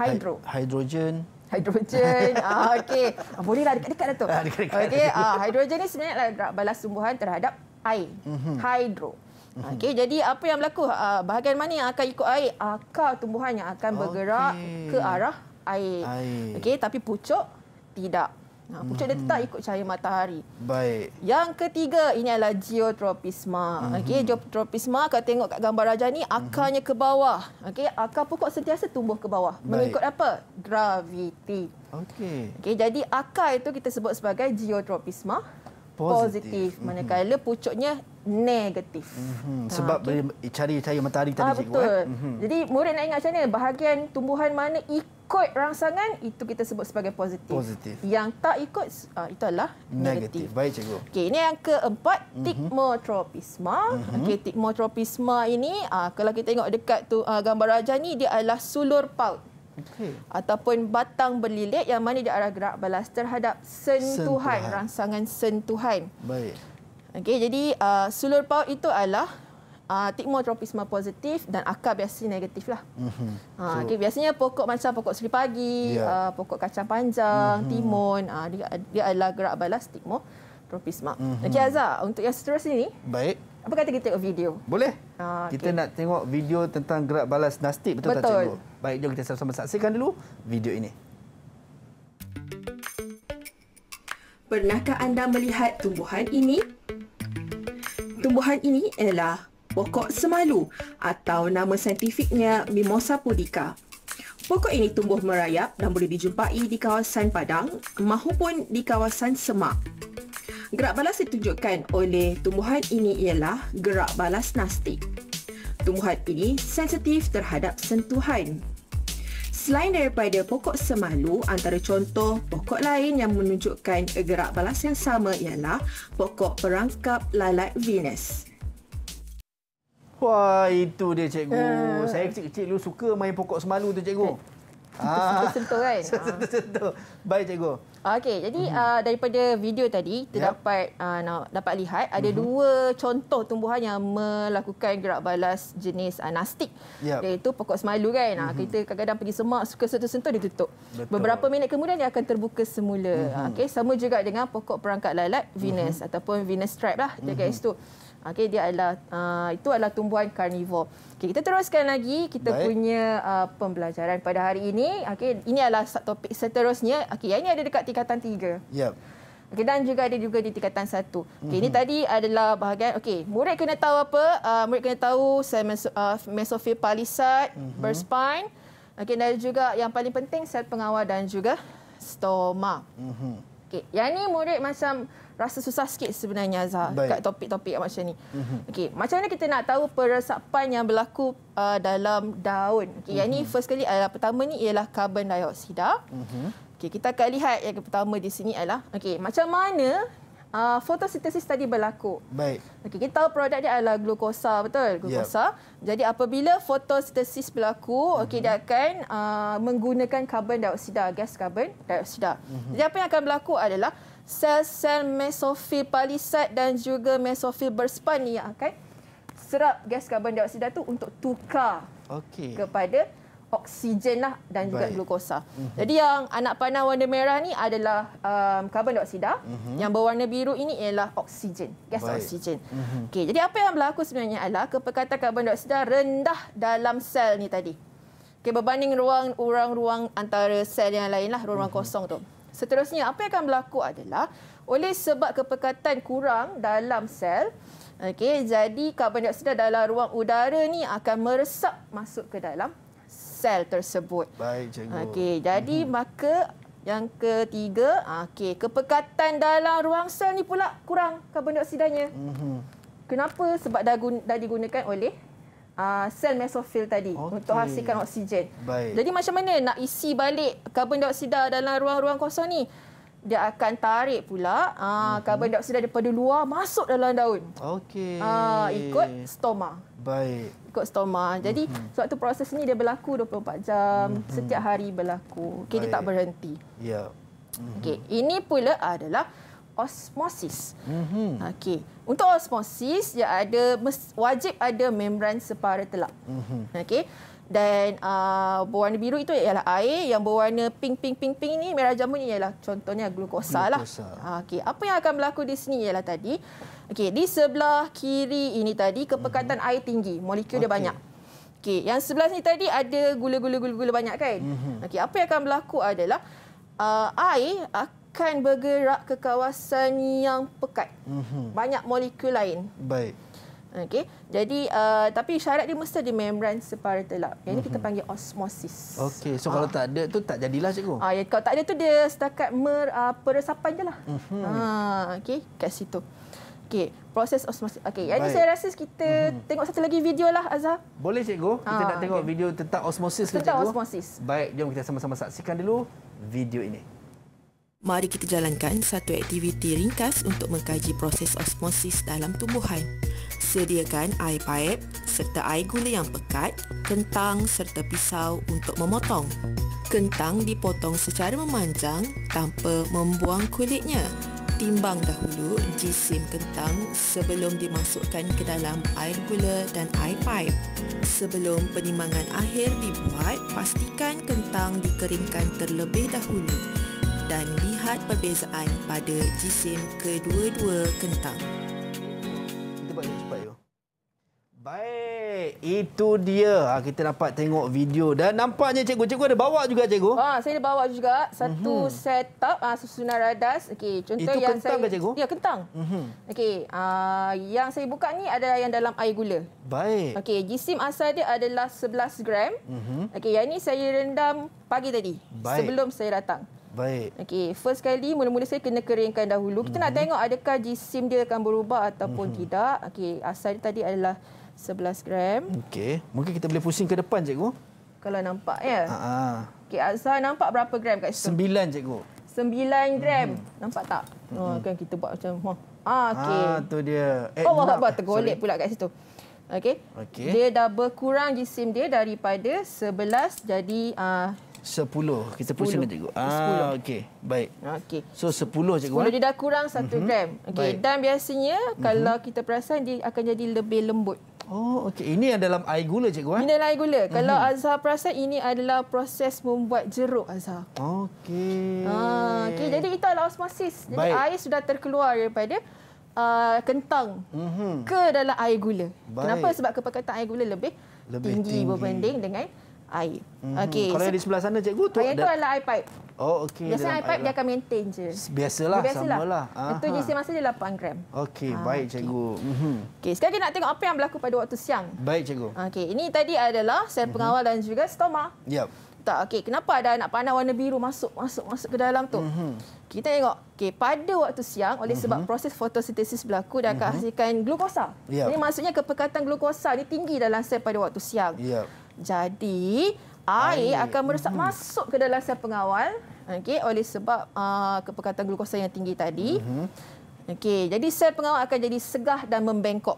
Hidro. Hidrogen. Hidrogen. Ah, okey. Bolehlah dekat-dekat dah tu. Ah, okey, ah, hidrogen ni sebenarnya adalah balas tumbuhan terhadap air. Mm-hmm. Hidro. Okey, jadi apa yang berlaku? Bahagian mana yang akan ikut air? Akar tumbuhan yang akan bergerak okay. ke arah air. air. Okey, tapi pucuk tidak. Nah, pucuk mm-hmm. dia tetap ikut cahaya matahari. Baik. Yang ketiga, ini adalah geotropisma. Mm-hmm. Okey, geotropisma kalau tengok kat gambar raja ni akarnya mm-hmm. ke bawah. Okey, akar pokok sentiasa tumbuh ke bawah. Baik. Mengikut apa? Graviti. Okey. Okey, jadi akar itu kita sebut sebagai geotropisma positif, positif. Manakala mm-hmm. pucuknya negatif. Mm-hmm. Sebab ha, okay. cari cahaya matahari tadi ha, cikgu. Betul. Eh? Mm-hmm. Jadi murid nak ingat macam mana bahagian tumbuhan mana ikut rangsangan itu kita sebut sebagai positif. Positif. Yang tak ikut ha, itu adalah negatif. negatif. Baik cikgu. Okey, ini yang keempat mm-hmm. tigmotropisma. Mm-hmm. Okey, tigmotropisma ini ha, kalau kita tengok dekat tu ha, gambar raja ni dia adalah sulur paut. Okay. Ataupun batang berlilit yang mana dia arah gerak balas terhadap sentuhan, sentuhan. rangsangan sentuhan. Baik. Okey, jadi uh, sulur paut itu adalah uh, tigmotropisma positif dan akar biasanya negatif lah. Mm-hmm. Ha, so, okay, biasanya pokok macam pokok seri pagi, yeah. uh, pokok kacang panjang, mm-hmm. timun, uh, dia, dia adalah gerak balas tigmotropisma. Mm-hmm. Okey Azhar, untuk yang seterusnya ni. Baik. Apa kata kita tengok video? Boleh. Ha, kita okay. nak tengok video tentang gerak balas nastik, betul, betul. tak cikgu? Baik, jom kita sama-sama saksikan dulu video ini. Pernahkah anda melihat tumbuhan ini? Tumbuhan ini ialah pokok semalu atau nama saintifiknya Mimosa pudica. Pokok ini tumbuh merayap dan boleh dijumpai di kawasan padang mahupun di kawasan semak. Gerak balas ditunjukkan oleh tumbuhan ini ialah gerak balas nastik. Tumbuhan ini sensitif terhadap sentuhan. Selain daripada pokok semalu, antara contoh pokok lain yang menunjukkan gerak balas yang sama ialah pokok perangkap lalat Venus. Wah, itu dia cikgu. Uh. Saya kecil-kecil dulu suka main pokok semalu tu cikgu. Sentuh-sentuh kan? Sentuh-sentuh. Baik cikgu. Okey, jadi mm-hmm. uh, daripada video tadi kita yep. dapat uh, nak, dapat lihat ada mm-hmm. dua contoh tumbuhan yang melakukan gerak balas jenis uh, nastik. Yep. Iaitu pokok semalu kan. Mm-hmm. Kita kadang-kadang pergi semak suka sentuh-sentuh dia tutup. Betul. Beberapa minit kemudian dia akan terbuka semula. Mm-hmm. Okey, sama juga dengan pokok perangkap lalat Venus mm-hmm. ataupun Venus Stripe lah dekat mm-hmm. situ. Okey, dia adalah uh, itu adalah tumbuhan karnivor. Okey, kita teruskan lagi kita Baik. punya uh, pembelajaran pada hari ini. Okey, ini adalah topik seterusnya. Okey, yang ini ada dekat tingkatan tiga. Yep. Okey, dan juga ada juga di tingkatan satu. Okey, mm-hmm. ini tadi adalah bahagian okey, murid kena tahu apa? Uh, murid kena tahu sel meso, uh, mesofil palisad, mm-hmm. berspine. Okey, dan juga yang paling penting sel pengawal dan juga stoma. Mhm. Okay. Yang ni murid macam rasa susah sikit sebenarnya Azhar Baik. kat topik-topik macam ni. Mm-hmm. Okey, macam mana kita nak tahu peresapan yang berlaku uh, dalam daun? Okey, mm-hmm. yang ni first kali adalah pertama ni ialah karbon dioksida. Mhm. Mm okey, kita akan lihat yang pertama di sini adalah okey, macam mana uh, fotosintesis tadi berlaku. Baik. Okey, kita tahu produk dia adalah glukosa, betul? Glukosa. Yep. Jadi apabila fotosintesis berlaku, mm-hmm. okey, dia akan uh, menggunakan karbon dioksida, gas karbon dioksida. Mm-hmm. Jadi apa yang akan berlaku adalah sel-sel mesofil palisad dan juga mesofil berspan yang akan serap gas karbon dioksida tu untuk tukar okay. kepada oksigen lah dan juga Baik. glukosa. Mm-hmm. Jadi yang anak panah warna merah ni adalah um, karbon dioksida, mm-hmm. yang berwarna biru ini ialah oksigen, gas Baik. oksigen. Mm-hmm. Okey, jadi apa yang berlaku sebenarnya adalah kepekatan karbon dioksida rendah dalam sel ni tadi. Okey, berbanding ruang-ruang antara sel yang lainlah, ruang-ruang mm-hmm. kosong tu. Seterusnya apa yang akan berlaku adalah oleh sebab kepekatan kurang dalam sel, okey, jadi karbon dioksida dalam ruang udara ni akan meresap masuk ke dalam sel tersebut. Baik, cikgu. Okey, jadi mm-hmm. maka yang ketiga, okey, kepekatan dalam ruang sel ni pula kurang karbon dioksidanya. Mm-hmm. Kenapa? Sebab dah, guna, dah digunakan oleh uh, sel mesofil tadi okay. untuk hasilkan oksigen. Baik. Jadi macam mana nak isi balik karbon dioksida dalam ruang-ruang kosong ni? Dia akan tarik pula uh, mm-hmm. karbon dioksida daripada luar masuk dalam daun. Okey. Uh, ikut stoma. Baik. Ikut stoma. Jadi mm-hmm. sebab tu proses ni dia berlaku dua puluh empat jam, mm-hmm. setiap hari berlaku. Okey, dia tak berhenti. Ya. Mm-hmm. Okey, ini pula adalah osmosis. Mm-hmm. Okey. Untuk osmosis dia ada wajib ada membran separa telak. Mm-hmm. Okey. Dan uh, berwarna biru itu ialah air, yang berwarna pink pink pink pink ni, merah jamu ni ialah contohnya glukosa, glukosa. lah. Okey, apa yang akan berlaku di sini ialah tadi, okey, di sebelah kiri ini tadi kepekatan mm-hmm. air tinggi, molekul okay. dia banyak. Okey, yang sebelah sini tadi ada gula-gula-gula banyak kan? Mm-hmm. Okey, apa yang akan berlaku adalah uh, air akan bergerak ke kawasan yang pekat. Mm-hmm. Banyak molekul lain. Baik. Okey, jadi uh, tapi syarat dia mesti ada membran separa telak. Yang ini kita panggil osmosis. Okey, so kalau ah. tak ada tu tak jadilah cikgu. Ah, ya, kalau tak ada tu dia setakat mer, uh, peresapan jelah. Uh-huh. Ah, okey, kat situ. Okey, proses osmosis. Okey, jadi saya rasa kita uh-huh. tengok satu lagi video lah, Azhar. Boleh cikgu? Kita ah, nak tengok okay. video tentang osmosis ke cikgu? Tentang osmosis. Baik, jom kita sama-sama saksikan dulu video ini. Mari kita jalankan satu aktiviti ringkas untuk mengkaji proses osmosis dalam tumbuhan. Sediakan air paip serta air gula yang pekat, kentang serta pisau untuk memotong. Kentang dipotong secara memanjang tanpa membuang kulitnya. Timbang dahulu jisim kentang sebelum dimasukkan ke dalam air gula dan air paip. Sebelum penimbangan akhir dibuat, pastikan kentang dikeringkan terlebih dahulu dan lihat perbezaan pada jisim kedua-dua kentang. Kita buat ni cepat yuk. Baik, itu dia. Kita dapat tengok video dan nampaknya cikgu cikgu ada bawa juga cikgu. Ah, saya ada bawa juga satu mm-hmm. setup ah, susunan radas. Okey, contoh itu yang kentang saya ke, cikgu? Ya, kentang. Mm-hmm. Okey, ah, yang saya buka ni adalah yang dalam air gula. Baik. Okey, jisim asal dia adalah sebelas gram. Mm-hmm. Okey, yang ni saya rendam pagi tadi. Baik. Sebelum saya datang. Baik. Okey, first sekali mula-mula saya kena keringkan dahulu. Kita mm-hmm. nak tengok adakah jisim dia akan berubah ataupun mm-hmm. tidak. Okey, asal dia tadi adalah sebelas gram. Okey, mungkin kita boleh pusing ke depan cikgu. Kalau nampak ya. Ha ah. Okey, Azhar nampak berapa gram kat situ? sembilan cikgu. sembilan gram. Mm-hmm. Nampak tak? Mm-hmm. Oh, kan kita buat macam ha. Ah, okey. Ah, tu dia. Eh, oh, nampak tergolek pula kat situ. Okey. Okay. Dia dah berkurang jisim dia daripada sebelas jadi ah uh, Sepuluh. Kita pusing cikgu. Ah, okey. Baik. Okey. So, sepuluh cikgu. Sepuluh dia dah kurang satu mm-hmm. gram. Okey. Dan biasanya, mm-hmm. kalau kita perasan, dia akan jadi lebih lembut. Oh, okey. Ini yang dalam air gula cikgu. Eh? Ini dalam air gula. Mm-hmm. Kalau Azhar perasan, ini adalah proses membuat jeruk, Azhar. Okey. Ah, okey. Jadi, itu adalah osmosis. Jadi, Baik. air sudah terkeluar daripada uh, kentang mm-hmm. ke dalam air gula. Baik. Kenapa? Sebab kepekatan air gula lebih, lebih tinggi, tinggi berbanding dengan air. Mm-hmm. Okey. Kalau so, di sebelah sana cikgu tu ada adalah air pipe. Oh okey. Biasanya air pipe dia akan maintain je. Biasalah, Biasalah. samalah. Itu jisim masa dia lapan gram. Okey, baik okay. cikgu. Mhm. Okey, sekarang kita nak tengok apa yang berlaku pada waktu siang. Baik cikgu. Okey, ini tadi adalah sel pengawal mm-hmm. dan juga stoma. Yap. Tak okey, kenapa ada anak panah warna biru masuk masuk masuk ke dalam tu? Mm-hmm. Kita tengok. Okey, pada waktu siang oleh mm-hmm. sebab proses fotosintesis berlaku dan akan hasilkan mm-hmm. glukosa. Yep. Ini maksudnya kepekatan glukosa ni tinggi dalam sel pada waktu siang. Yep. Jadi air, air akan meresap mm-hmm. masuk ke dalam sel pengawal, okey, oleh sebab uh, kepekatan glukosa yang tinggi tadi. Mm-hmm. Okey, jadi sel pengawet akan jadi segah dan membengkok.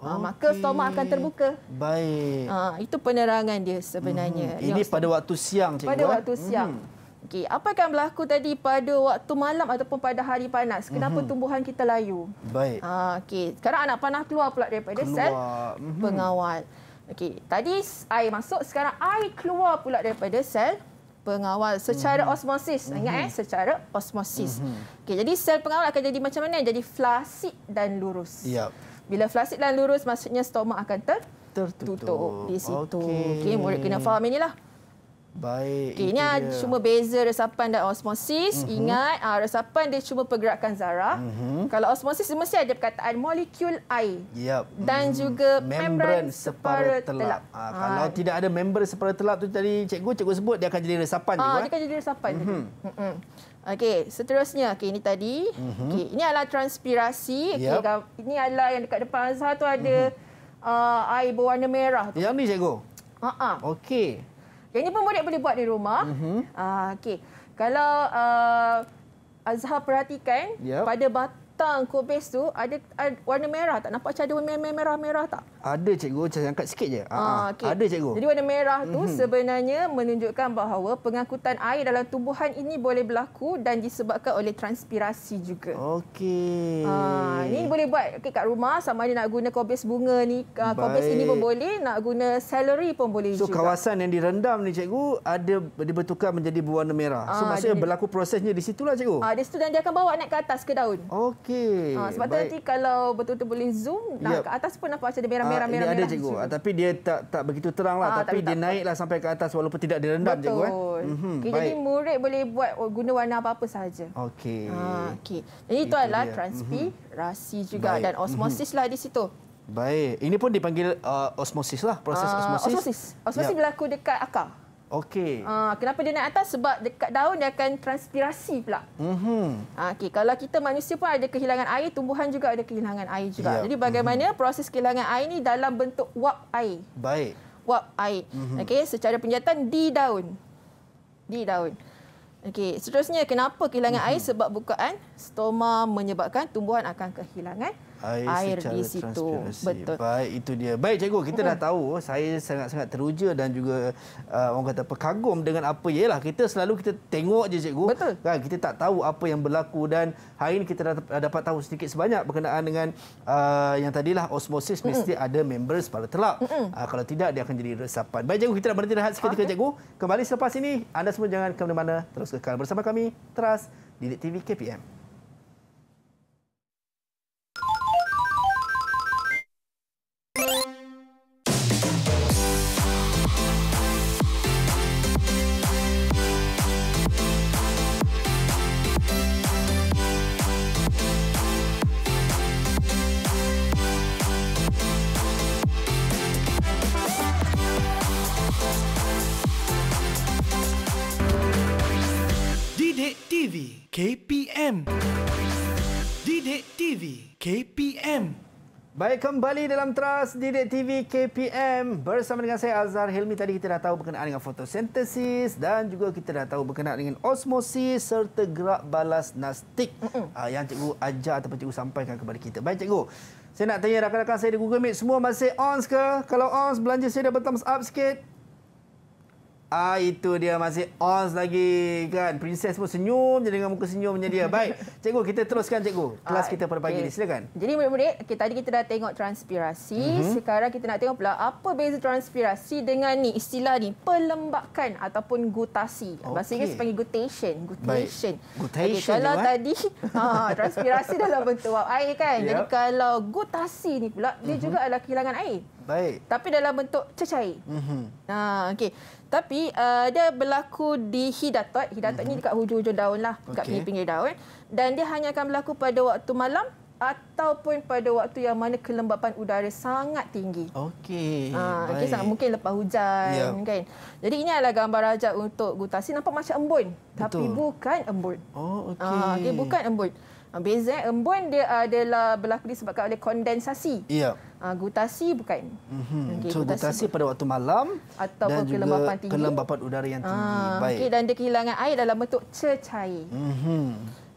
Ha, maka okay. stomak akan terbuka. Baik. Ha, itu penerangan dia sebenarnya. Hmm. Ini pada waktu siang, cikgu. Pada waktu siang. Hmm. Okey, apa yang akan berlaku tadi pada waktu malam ataupun pada hari panas? Kenapa mm-hmm. tumbuhan kita layu? Baik. Ha, okey, sekarang anak panah keluar pula daripada keluar. sel mm-hmm. pengawal. Okey, tadi air masuk, sekarang air keluar pula daripada sel pengawal secara mm-hmm. osmosis. Mm-hmm. Ingat eh, secara osmosis. Mm-hmm. Okey, jadi sel pengawal akan jadi macam mana? Jadi flasid dan lurus. Yep. Bila flasid dan lurus, maksudnya stomak akan ter tertutup. Tutup di situ. Okey, okay, murid kena faham inilah. Baik. Okay, ini cuma beza resapan dan osmosis. Uh-huh. Ingat, ah, resapan dia cuma pergerakan zarah. Uh-huh. Kalau osmosis mesti ada perkataan molekul air. Yep. Dan juga membran separa telap. telap. Ah, ah. Kalau tidak ada membran separa telap tu tadi cikgu cikgu sebut dia akan jadi resapan ah, juga. Dia akan jadi resapan. Uh-huh. Uh-huh. Okey, seterusnya okey ini tadi. Uh-huh. Okey, ini adalah transpirasi. Yep. Okey, ini adalah yang dekat depan Azhar tu ada uh-huh. uh, air berwarna merah tu. Yang ni cikgu. Ha ah. Uh-huh. Okey. Yang ini pun murid boleh buat di rumah. Mm-hmm. Uh, okay. Kalau uh, Azhar perhatikan, yep. pada batang kubis tu ada, ada warna merah tak? Nampak macam ada warna merah-merah tak? Ada cikgu, saya angkat sikit je. Uh, okay. Ada cikgu. Jadi warna merah tu mm-hmm. sebenarnya menunjukkan bahawa pengangkutan air dalam tumbuhan ini boleh berlaku dan disebabkan oleh transpirasi juga. Okey. Uh, ini boleh buat kat rumah, sama ada nak guna kubis bunga ni, uh, kubis ini pun boleh, nak guna celery pun boleh so, juga. So kawasan yang direndam ni cikgu ada dibentukkan menjadi berwarna merah. Uh, so maksudnya jadi, berlaku prosesnya di situlah cikgu. Ah uh, di situ dan dia akan bawa naik ke atas ke daun. Okey. Uh, sebab tu nanti kalau betul-betul boleh zoom yep. nak ke atas pun nampak macam ada merah. Merah, merah, ada cikgu. Ah, tapi dia tak tak begitu teranglah ah, tapi, tapi dia naiklah sampai ke atas walaupun tidak direndam betul. cikgu eh. Mhm. Okay, jadi murid boleh buat guna warna apa-apa sahaja. Okey. Ah, okey. Jadi itu adalah transpirasi mm-hmm. juga baik. dan osmosislah mm-hmm. di situ. Baik. Ini pun dipanggil uh, osmosislah, proses ah, osmosis. Osmosis. Osmosis ya. berlaku dekat akar. Okey. Ah, kenapa dia naik atas? Sebab dekat daun dia akan transpirasi pula. Mm-hmm. Ah, okey, kalau kita manusia pun ada kehilangan air, tumbuhan juga ada kehilangan air juga. Yep. Jadi bagaimana mm-hmm. proses kehilangan air ini dalam bentuk wap air. Baik. Wap air. Mm-hmm. Okey, secara penjatan di daun. Di daun. Okey, seterusnya kenapa kehilangan mm-hmm. air? Sebab bukaan stoma menyebabkan tumbuhan akan kehilangan air, air di situ. Betul. Baik, itu dia. Baik cikgu, kita mm-hmm. dah tahu. Saya sangat-sangat teruja dan juga uh, orang kata apa, kagum dengan apa ialah kita selalu kita tengok je cikgu. Betul. Kan kita tak tahu apa yang berlaku dan hari ini kita dah dapat tahu sedikit sebanyak berkenaan dengan uh, yang tadilah osmosis mm-hmm. mesti ada membran separa telap. Mm-hmm. Uh, kalau tidak dia akan jadi resapan. Baik cikgu, kita dah berhenti rehat seketika okay. cikgu. Kembali selepas ini anda semua jangan ke mana-mana, terus kekal bersama kami Teras Didik T V K P M. K P M. Didik T V K P M. Baik, kembali dalam Teras Didik T V K P M. Bersama dengan saya Azhar Hilmi. Tadi kita dah tahu berkenaan dengan fotosintesis dan juga kita dah tahu berkenaan dengan osmosis serta gerak balas nastik mm-mm. yang cikgu ajar ataupun cikgu sampaikan kepada kita. Baik cikgu, saya nak tanya rakan-rakan saya di Google Meet semua masih on ke? Kalau on, belanja saya dapat thumbs up sikit. Ah, itu dia, masih on lagi kan. Princess pun senyum je dengan muka senyumnya dia. Baik, cikgu, kita teruskan cikgu. Kelas kita pada pagi okay. ni, silakan. Jadi murid-murid, okay, tadi kita dah tengok transpirasi. Mm-hmm. Sekarang kita nak tengok pula apa beza transpirasi dengan ni istilah ni, pelembakan ataupun gutasi. Okay. Bahasa Inggeris panggil gutation. Gutation. Baik. Gutation. Okay, kalau jaman. tadi ha, transpirasi dalam bentuk wap air kan. Yep. Jadi kalau gutasi ni pula, dia mm-hmm. juga adalah kehilangan air. Baik. Tapi dalam bentuk cecair. Mm-hmm. Ha, okay. Tapi uh, dia berlaku di hidatot. Hidatot mm-hmm. ni dekat hujung-hujung daun lah. Dekat okay. pinggir-pinggir daun. Dan dia hanya akan berlaku pada waktu malam ataupun pada waktu yang mana kelembapan udara sangat tinggi. Okey. Ha, okay, sangat mungkin lepas hujan. Yep. Kan? Jadi ini adalah gambar rajah untuk gutasi. Nampak macam embun. Betul. Tapi bukan embun. Oh, okey. Ha, okay, bukan embun. Beza embun dia adalah berlaku disebabkan oleh kondensasi. Ya. Uh, gutasi bukan. Mm-hmm. Okay, so, gutasi, gutasi pada waktu malam ataupun kelembapan tinggi. Kelembapan udara yang tinggi. Uh, Baik. Okay, dan dia kehilangan air dalam bentuk cecair. Mhm.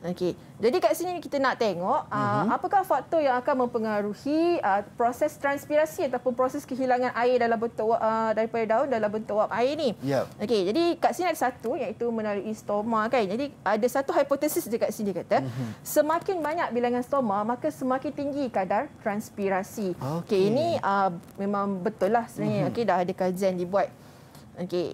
Okey. Jadi kat sini kita nak tengok uh-huh. apakah faktor yang akan mempengaruhi uh, proses transpirasi ataupun proses kehilangan air dalam bentuk uh, daripada daun dalam bentuk uap air ni. Yep. Okey. Jadi kat sini ada satu iaitu melalui stoma kan. Jadi ada satu hipotesis dekat sini kata uh-huh. semakin banyak bilangan stoma maka semakin tinggi kadar transpirasi. Okey, okay, ini uh, memang betul lah sebenarnya. Uh-huh. Okey, dah ada kajian dibuat. Okey.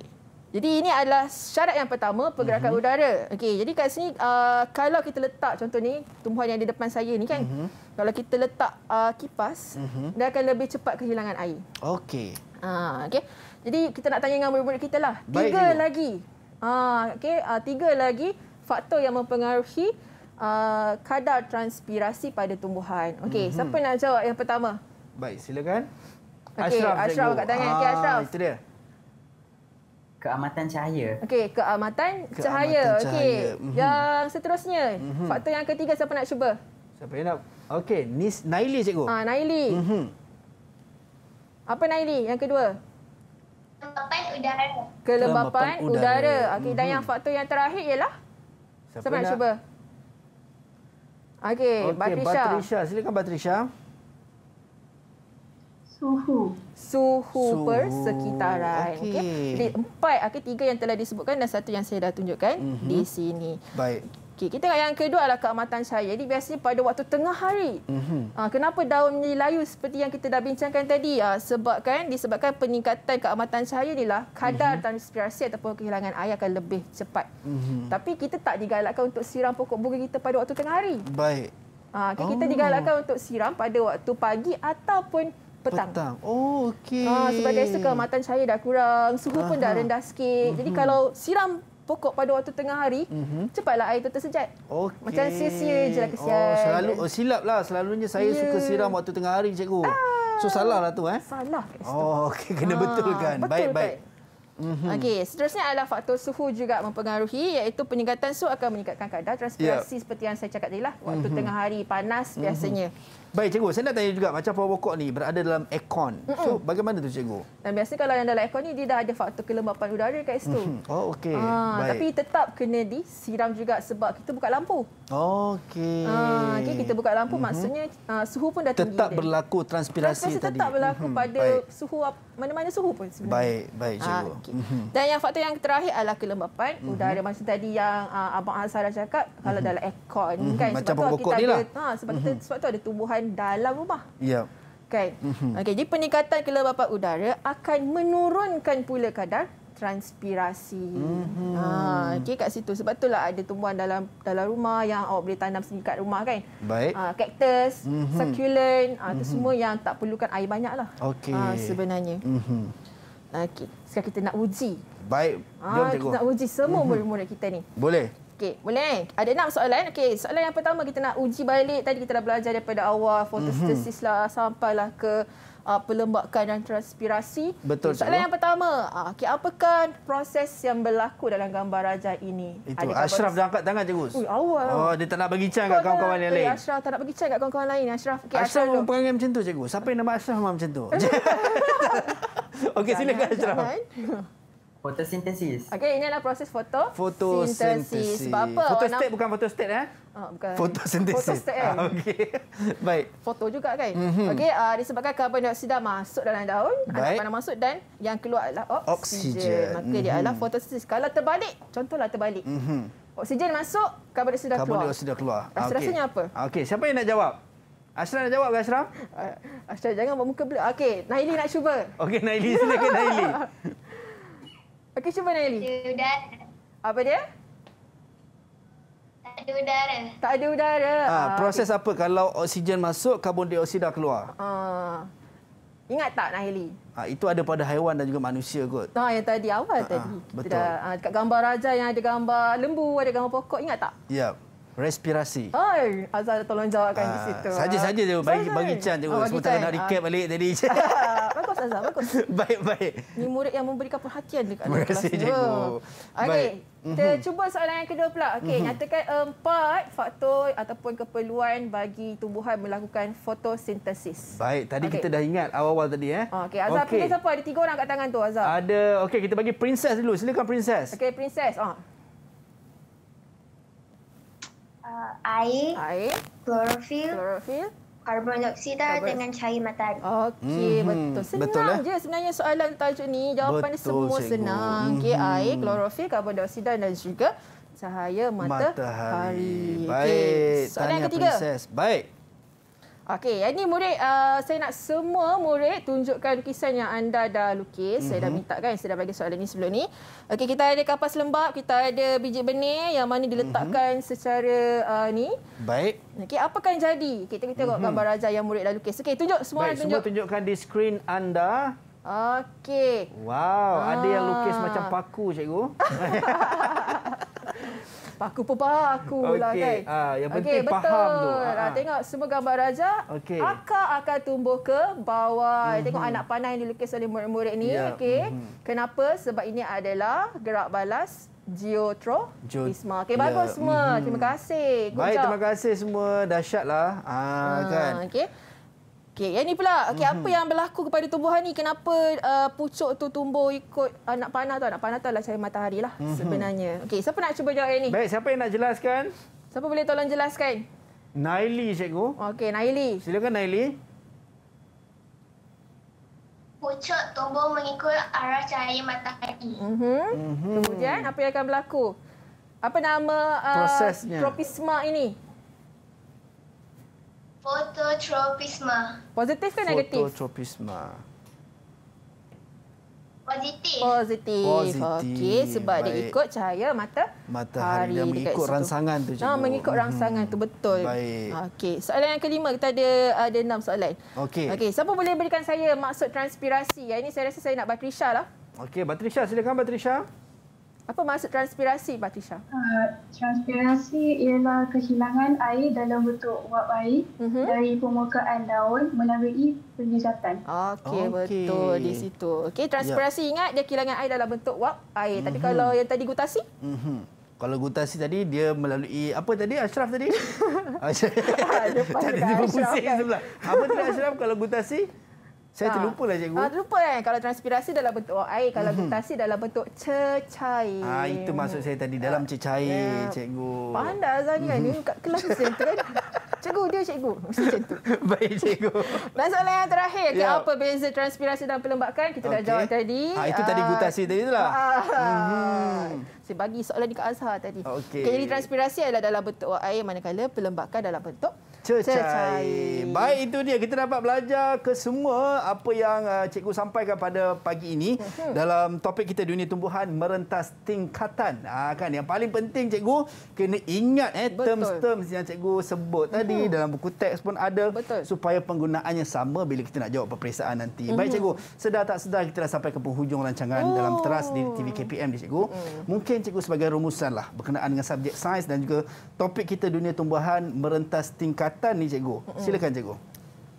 Jadi ini adalah syarat yang pertama, pergerakan uh-huh. udara. Okey, jadi kat sini uh, kalau kita letak contoh ni, tumbuhan yang di depan saya ni kan. Uh-huh. Kalau kita letak uh, kipas, uh-huh. dia akan lebih cepat kehilangan air. Okey. Ah, okey. Jadi kita nak tanya dengan murid-murid kita lah. Baik tiga juga. lagi. Ah, okey, uh, tiga lagi faktor yang mempengaruhi uh, kadar transpirasi pada tumbuhan. Okey, uh-huh. siapa nak jawab yang pertama? Baik, silakan. Okey, Ashraf, Ashraf kat tangan. Okey, Ashraf. Itu dia. Keamatan cahaya. Okey, keamatan, keamatan cahaya. cahaya. Okey. Mm-hmm. Yang seterusnya, mm-hmm. faktor yang ketiga siapa nak cuba? Siapa yang nak? Okey, Naily cikgu. Ah, Naily. Mm-hmm. Apa Naily? Yang kedua? Kelembapan udara. Kelembapan udara. udara. Okey, mm-hmm. dan yang faktor yang terakhir ialah siapa, siapa nak cuba? Okey, okay, Patricia. Patricia, silakan Patricia. Suhu. Suhu persekitaran. Okey. Okay. Empat atau tiga yang telah disebutkan dan satu yang saya dah tunjukkan mm-hmm. di sini. Baik. Okey, kita tengok yang kedua adalah keamatan cahaya. Jadi biasanya pada waktu tengah hari. Mm-hmm. Aa, kenapa daun menjadi layu seperti yang kita dah bincangkan tadi? Aa, sebabkan disebabkan peningkatan keamatan cahaya inilah kadar mm-hmm. transpirasi ataupun kehilangan air akan lebih cepat. Mm-hmm. Tapi kita tak digalakkan untuk siram pokok bunga kita pada waktu tengah hari. Baik. Aa, okay, oh. Kita digalakkan untuk siram pada waktu pagi ataupun Petang. Petang. Oh, okey. Ha, sebab biasa keamatan cahaya dah kurang, suhu Aha. pun dah rendah sikit. Mm-hmm. Jadi kalau siram pokok pada waktu tengah hari, mm-hmm. cepatlah air itu tersejat. Okay. Macam sia-sia je lah kesian. Oh, selalu, oh, silap lah. Selalunya saya yeah. suka siram waktu tengah hari, cikgu. Ah. So, salah lah tu. Eh? Salah kat situ. Oh, okey. Kena ha, betulkan. Baik-baik. Betul, mm-hmm. Okey, seterusnya adalah faktor suhu juga mempengaruhi, iaitu peningkatan suhu akan meningkatkan kadar transpirasi yep. seperti yang saya cakap tadi lah. Waktu mm-hmm. tengah hari, panas mm-hmm. biasanya. Baik cikgu, saya nak tanya juga macam pokok pokok ni berada dalam aircon. Mm-mm. So bagaimana tu cikgu? Dan biasanya kalau yang dalam aircon ni dia dah ada faktor kelembapan udara kat situ. Mm-hmm. Oh okey. Ah, tapi tetap kena disiram juga sebab kita buka lampu. Okey. Ah, okey, kita buka lampu mm-hmm. maksudnya ah, suhu pun dah tinggi. Tetap dia. berlaku transpirasi, transpirasi tadi. Tetap berlaku mm-hmm. pada baik. suhu mana-mana suhu pun sebenarnya. Baik, baik cikgu. Ah, okay. mm-hmm. Dan yang faktor yang terakhir adalah kelembapan mm-hmm. udara macam tadi yang ah, abang Azhar cakap mm-hmm. kalau dalam aircon mm-hmm. kan macam sebab tu kita ada, ha, sebab mm-hmm. kita sebab tu ada tumbuhan dalam rumah. Ya. Kan? Mm-hmm. Okey, jadi peningkatan kelembapan udara akan menurunkan pula kadar transpirasi. Mm-hmm. Ha, okey kat situ. Sebab itulah ada tumbuhan dalam dalam rumah yang awak boleh tanam sendiri kat rumah kan. Baik. Ha, kaktus, mm-hmm. succulent, mm-hmm. ha, itu semua yang tak perlukan air banyaklah. Okey. Ha, sebenarnya. Mhm. Okey. Sekarang kita nak uji. Baik. Jom ha, kita nak uji semua mm-hmm. murid-murid kita ni. Boleh. Okey, boleh. Ada enam soalan. Okey, soalan yang pertama kita nak uji balik tadi kita dah belajar daripada awal fotosintesis lah sampailah ke uh, pelembakan dan transpirasi. Betul. Okay, soalan cikgu. yang pertama, okey, apakah proses yang berlaku dalam gambar rajah ini? Itu Adakah Ashraf dah angkat tangan cikgu. Ui, awal. Oh, dia tak nak bagi chance kat kawan-kawan yang lain. Ashraf tak nak bagi chance kat kawan-kawan lain. Ashraf. Okey, Ashraf memang perangai macam tu cikgu. Siapa yang nama Ashraf memang macam tu. Okey, silakan Ashraf. Jangan. Fotosintesis. Okey, ini adalah proses foto. Fotosintesis. Sebab apa? Fotostat bukan fotostat eh? Ah, bukan. Fotosintesis. Fotostat kan? Ah, okey. Baik. Foto juga kan? Mm-hmm. Okey, uh, disebabkan karbon dioksida masuk dalam daun, anak panah masuk dan yang keluar adalah oksigen. oksigen. Maka mm-hmm. dia adalah fotosintesis. Kalau terbalik, contohlah terbalik. Mm-hmm. Oksigen masuk, karbon dioksida keluar. Karbon dioksida keluar. Rasa-rasanya okay. apa? Okey, siapa yang nak jawab? Ashraf nak jawab ke Ashraf? Uh, Ashraf jangan buat muka blur. Okey, Naily nak cuba. Okey, Naily silakan Naily. Okey, cuba Naily. Tak ada udara. Apa dia? Tak ada udara. Tak ada udara. Ha, proses okay. apa kalau oksigen masuk, karbon dioksida keluar? Ha. Ingat tak Naily? Ha, itu ada pada haiwan dan juga manusia kot. Ha, yang tadi awal ha, tadi. Ha, betul. Dah, ha, dekat gambar rajah yang ada gambar lembu, ada gambar pokok, ingat tak? Ya. Respirasi. Oi, Azhar tolong jawabkan ha, di situ. Saja-saja je bagi bagi chance je. Oh, sementara nak recap ha. balik tadi. Bagus Azhar, bagus. Baik-baik. Ni murid yang memberikan perhatian dekat anak kelas. Terima kasih cikgu. Okey, kita mm-hmm. cuba soalan yang kedua pula. Okey, mm-hmm. nyatakan empat faktor ataupun keperluan bagi tumbuhan melakukan fotosintesis. Baik, tadi okay. kita dah ingat awal-awal tadi eh. Okey, Azhar okay. pilih siapa? Ada tiga orang kat tangan tu Azhar. Ada. Okey, kita bagi Princess dulu. Silakan Princess. Okey, Princess. Ah. Uh, air, air, klorofil, klorofil, karbon dioksida karbon. dengan cahaya matahari. Okey, mm-hmm. betul. Senang betul, je sebenarnya soalan tajuk ni. Jawapan betul, semua cikgu. senang. Mm-hmm. Okey, air, klorofil, karbon dioksida dan juga cahaya matahari. matahari. Baik. Okay. Soalan ketiga. Princess. Baik. Okey, ini murid, uh, saya nak semua murid tunjukkan lukisan yang anda dah lukis. Mm-hmm. Saya dah minta kan, saya dah bagi soalan ini sebelum ni. Okey, kita ada kapas lembab, kita ada biji benih yang mana diletakkan mm-hmm. secara uh, ni. Baik. Okey, apa akan jadi? Okay, kita kita tengok mm-hmm. gambar raja yang murid dah lukis. Okey, tunjuk semua. Baik, tunjuk. Semua tunjukkan di skrin anda. Okey. Wow, ah. ada yang lukis macam paku, cikgu. Paku pun pakulah okay. kan. Ah, yang penting okay, faham tu. Ah, tengok semua gambar raja. Okay. Akar akan tumbuh ke bawah. Mm-hmm. Tengok anak panah yang dilukis oleh murid-murid ni. Yeah. Okey. Mm-hmm. Kenapa? Sebab ini adalah gerak balas geotropisme. Okey, yeah. bagus semua. Mm-hmm. Terima kasih. Good Baik, job. terima kasih semua. Dahsyatlah. Ah, kan. Okey. Okey, yang ni pula. Okey, mm-hmm. apa yang berlaku kepada tumbuhan ni? Kenapa uh, pucuk tu tumbuh ikut anak panah tu? Anak panah tu adalah cahaya matahari lah mm-hmm. sebenarnya. Okey, siapa nak cuba jawab yang ni? Baik, siapa yang nak jelaskan? Siapa boleh tolong jelaskan? Naily, cikgu. Okey, Naily. Silakan, Naily. Pucuk tumbuh mengikut arah cahaya matahari. Mm-hmm. Mm-hmm. Kemudian, apa yang akan berlaku? Apa nama uh, tropisma ini? Fototropisme. Positif ke negatif? Fototropisme. Positif. Positif. Positif. Okey, sebab Baik. dia ikut cahaya mata matahari. Dia mengikut rangsangan tu. Nah, mengikut hmm. rangsangan tu betul. Baik. Okey, soalan yang kelima, kita ada ada enam soalan. Okey. Okey, siapa boleh berikan saya maksud transpirasi? Yang ini saya rasa saya nak Patricia lah. Okey, Patricia, silakan Patricia. Apa maksud transpirasi, Patricia? Uh, transpirasi ialah kehilangan air dalam bentuk uap air uh-huh. dari permukaan daun melalui penyejatan. Okey, okay. betul di situ. Okey, transpirasi yep. ingat dia kehilangan air dalam bentuk uap air. Uh-huh. Tapi kalau yang tadi gutasi? Uh-huh. Kalau gutasi tadi dia melalui apa tadi Ashraf tadi? Tadi dia pusing sebelah. Apa tadi Ashraf kalau gutasi? Saya ha. terlupa lah, cikgu. Ha, terlupa kan? Kalau transpirasi dalam bentuk air, kalau mm-hmm. gutasi dalam bentuk cecair. Ah, itu maksud saya tadi, dalam cecair, ya. cikgu. Pandai Azhar kan? Ini kat kelas macam tu kan? Cikgu dia cikgu. Mesti macam tu. Baik, cikgu. Dan soalan yang terakhir, ya. apa beza transpirasi dan perlembakan? Kita okay. dah jawab tadi. Ha, itu tadi gutasi tadi tu lah. Ha. Hmm. Saya bagi soalan dekat Azhar tadi. Okay. Jadi transpirasi adalah dalam bentuk air, manakala perlembakan dalam bentuk cecair. Baik, itu dia. Kita dapat belajar ke semua apa yang uh, cikgu sampaikan pada pagi ini. Hmm. Dalam topik kita dunia tumbuhan merentas tingkatan. Ha, kan? Yang paling penting, cikgu, kena ingat eh, terms-terms yang cikgu sebut hmm. tadi. Dalam buku teks pun ada. Betul. Supaya penggunaannya sama bila kita nak jawab peperiksaan nanti. Hmm. Baik, cikgu. Sedar tak sedar, kita dah sampai ke penghujung rancangan oh. dalam teras di T V K P M, di cikgu. Hmm. Mungkin cikgu sebagai rumusanlah berkenaan dengan subjek sains dan juga topik kita dunia tumbuhan merentas tingkatan ni, cikgu. Silakan, cikgu.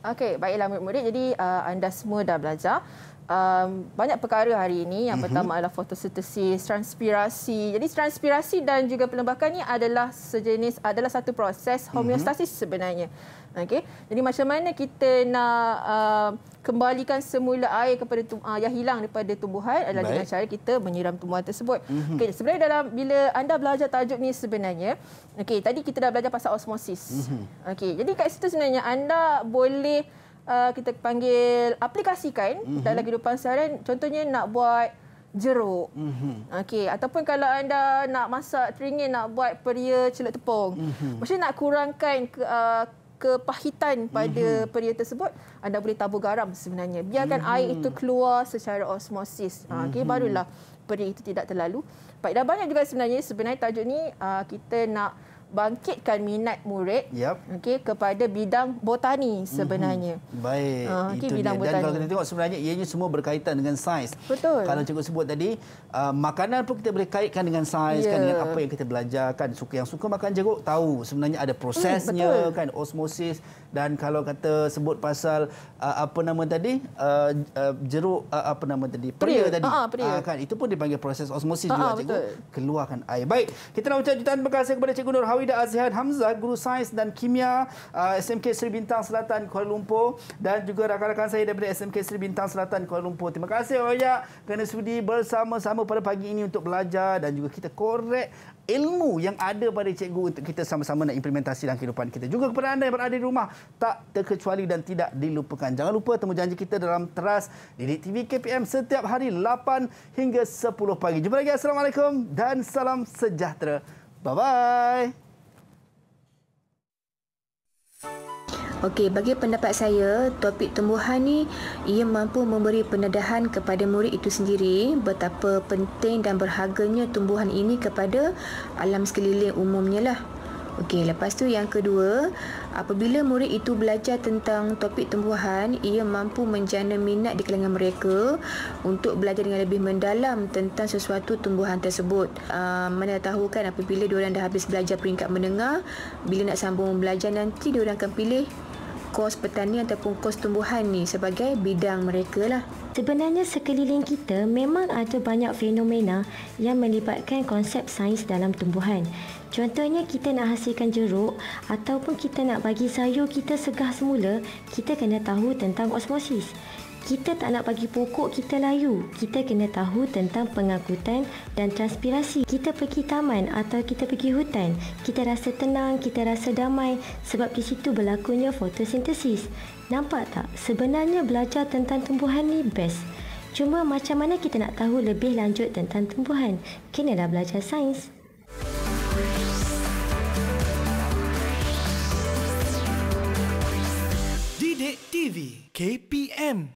Okey, baiklah murid-murid. Jadi uh, anda semua dah belajar um, banyak perkara hari ini. Yang mm-hmm. pertama adalah fotosintesis, transpirasi. Jadi transpirasi dan juga perlembakan ni adalah sejenis adalah satu proses homeostasis mm-hmm. sebenarnya. Okey. Jadi macam mana kita nak uh, kembalikan semula air kepada uh, yang hilang daripada tumbuhan adalah Baik. dengan cara kita menyiram tumbuhan tersebut. Mm-hmm. Okey, sebenarnya dalam bila anda belajar tajuk ni sebenarnya, okey, tadi kita dah belajar pasal osmosis. Mm-hmm. Okey, jadi kat situ sebenarnya anda boleh uh, kita panggil aplikasikan mm-hmm. dalam kehidupan seharian, contohnya nak buat jeruk. Mm-hmm. Okey, ataupun kalau anda nak masak teringin nak buat peria celup tepung. Mm-hmm. Macam nak kurangkan ke uh, kepahitan pada mm-hmm. peria tersebut, anda boleh tabur garam sebenarnya. Biarkan mm-hmm. air itu keluar secara osmosis. Mm-hmm. Okey, barulah peria itu tidak terlalu. Baik, dah banyak juga sebenarnya sebenarnya tajuk ni uh, kita nak bangkitkan minat murid yep. okey kepada bidang botani sebenarnya. Mm-hmm. Baik, ha, okay, itu bidang dia. Dan botani. Kalau kita tengok sebenarnya ianya semua berkaitan dengan sains. Betul. Kalau cikgu sebut tadi, uh, makanan pun kita boleh kaitkan dengan sains yeah. kan, dengan apa yang kita belajar kan. Suka yang suka makan jeruk tahu sebenarnya ada prosesnya mm, kan, osmosis. Dan kalau kata sebut pasal uh, apa nama tadi? Uh, uh, jeruk uh, apa nama tadi? Peria, peria tadi. Ha, peria. Uh, kan, itu pun dipanggil proses osmosis ha, juga ha, cikgu. Betul. Keluarkan air. Baik, kita nak ucapkan jutaan terima kasih kepada Cikgu Nur Hawidah Hawidah Azihan Hamzah, guru sains dan kimia uh, S M K Seri Bintang Selatan Kuala Lumpur, dan juga rakan-rakan saya daripada S M K Seri Bintang Selatan Kuala Lumpur. Terima kasih banyak kerana sudi bersama-sama pada pagi ini untuk belajar dan juga kita korek ilmu yang ada pada cikgu untuk kita sama-sama nak implementasi dalam kehidupan kita. Juga kepada anda yang berada di rumah, tak terkecuali dan tidak dilupakan. Jangan lupa temu janji kita dalam Teras Didik T V K P M setiap hari lapan hingga sepuluh pagi. Jumpa lagi. Assalamualaikum dan salam sejahtera. Bye-bye. Okey, bagi pendapat saya, topik tumbuhan ni ia mampu memberi pendedahan kepada murid itu sendiri betapa penting dan berharganya tumbuhan ini kepada alam sekeliling umumnya lah. Okey, lepas tu yang kedua, apabila murid itu belajar tentang topik tumbuhan, ia mampu menjana minat di kalangan mereka untuk belajar dengan lebih mendalam tentang sesuatu tumbuhan tersebut. Uh, mana tahu kan apabila diorang dah habis belajar peringkat menengah, bila nak sambung belajar nanti diorang akan pilih kos pertanian ataupun kos tumbuhan ni sebagai bidang mereka lah. Sebenarnya sekeliling kita memang ada banyak fenomena yang melibatkan konsep sains dalam tumbuhan. Contohnya kita nak hasilkan jeruk ataupun kita nak bagi sayur kita segar semula, kita kena tahu tentang osmosis. Kita tak nak bagi pokok kita layu, kita kena tahu tentang pengangkutan dan transpirasi. Kita pergi taman atau kita pergi hutan, kita rasa tenang, kita rasa damai sebab di situ berlakunya fotosintesis. Nampak tak? Sebenarnya belajar tentang tumbuhan ni best. Cuma macam mana kita nak tahu lebih lanjut tentang tumbuhan? Kenalah belajar sains. Didik T V K P M.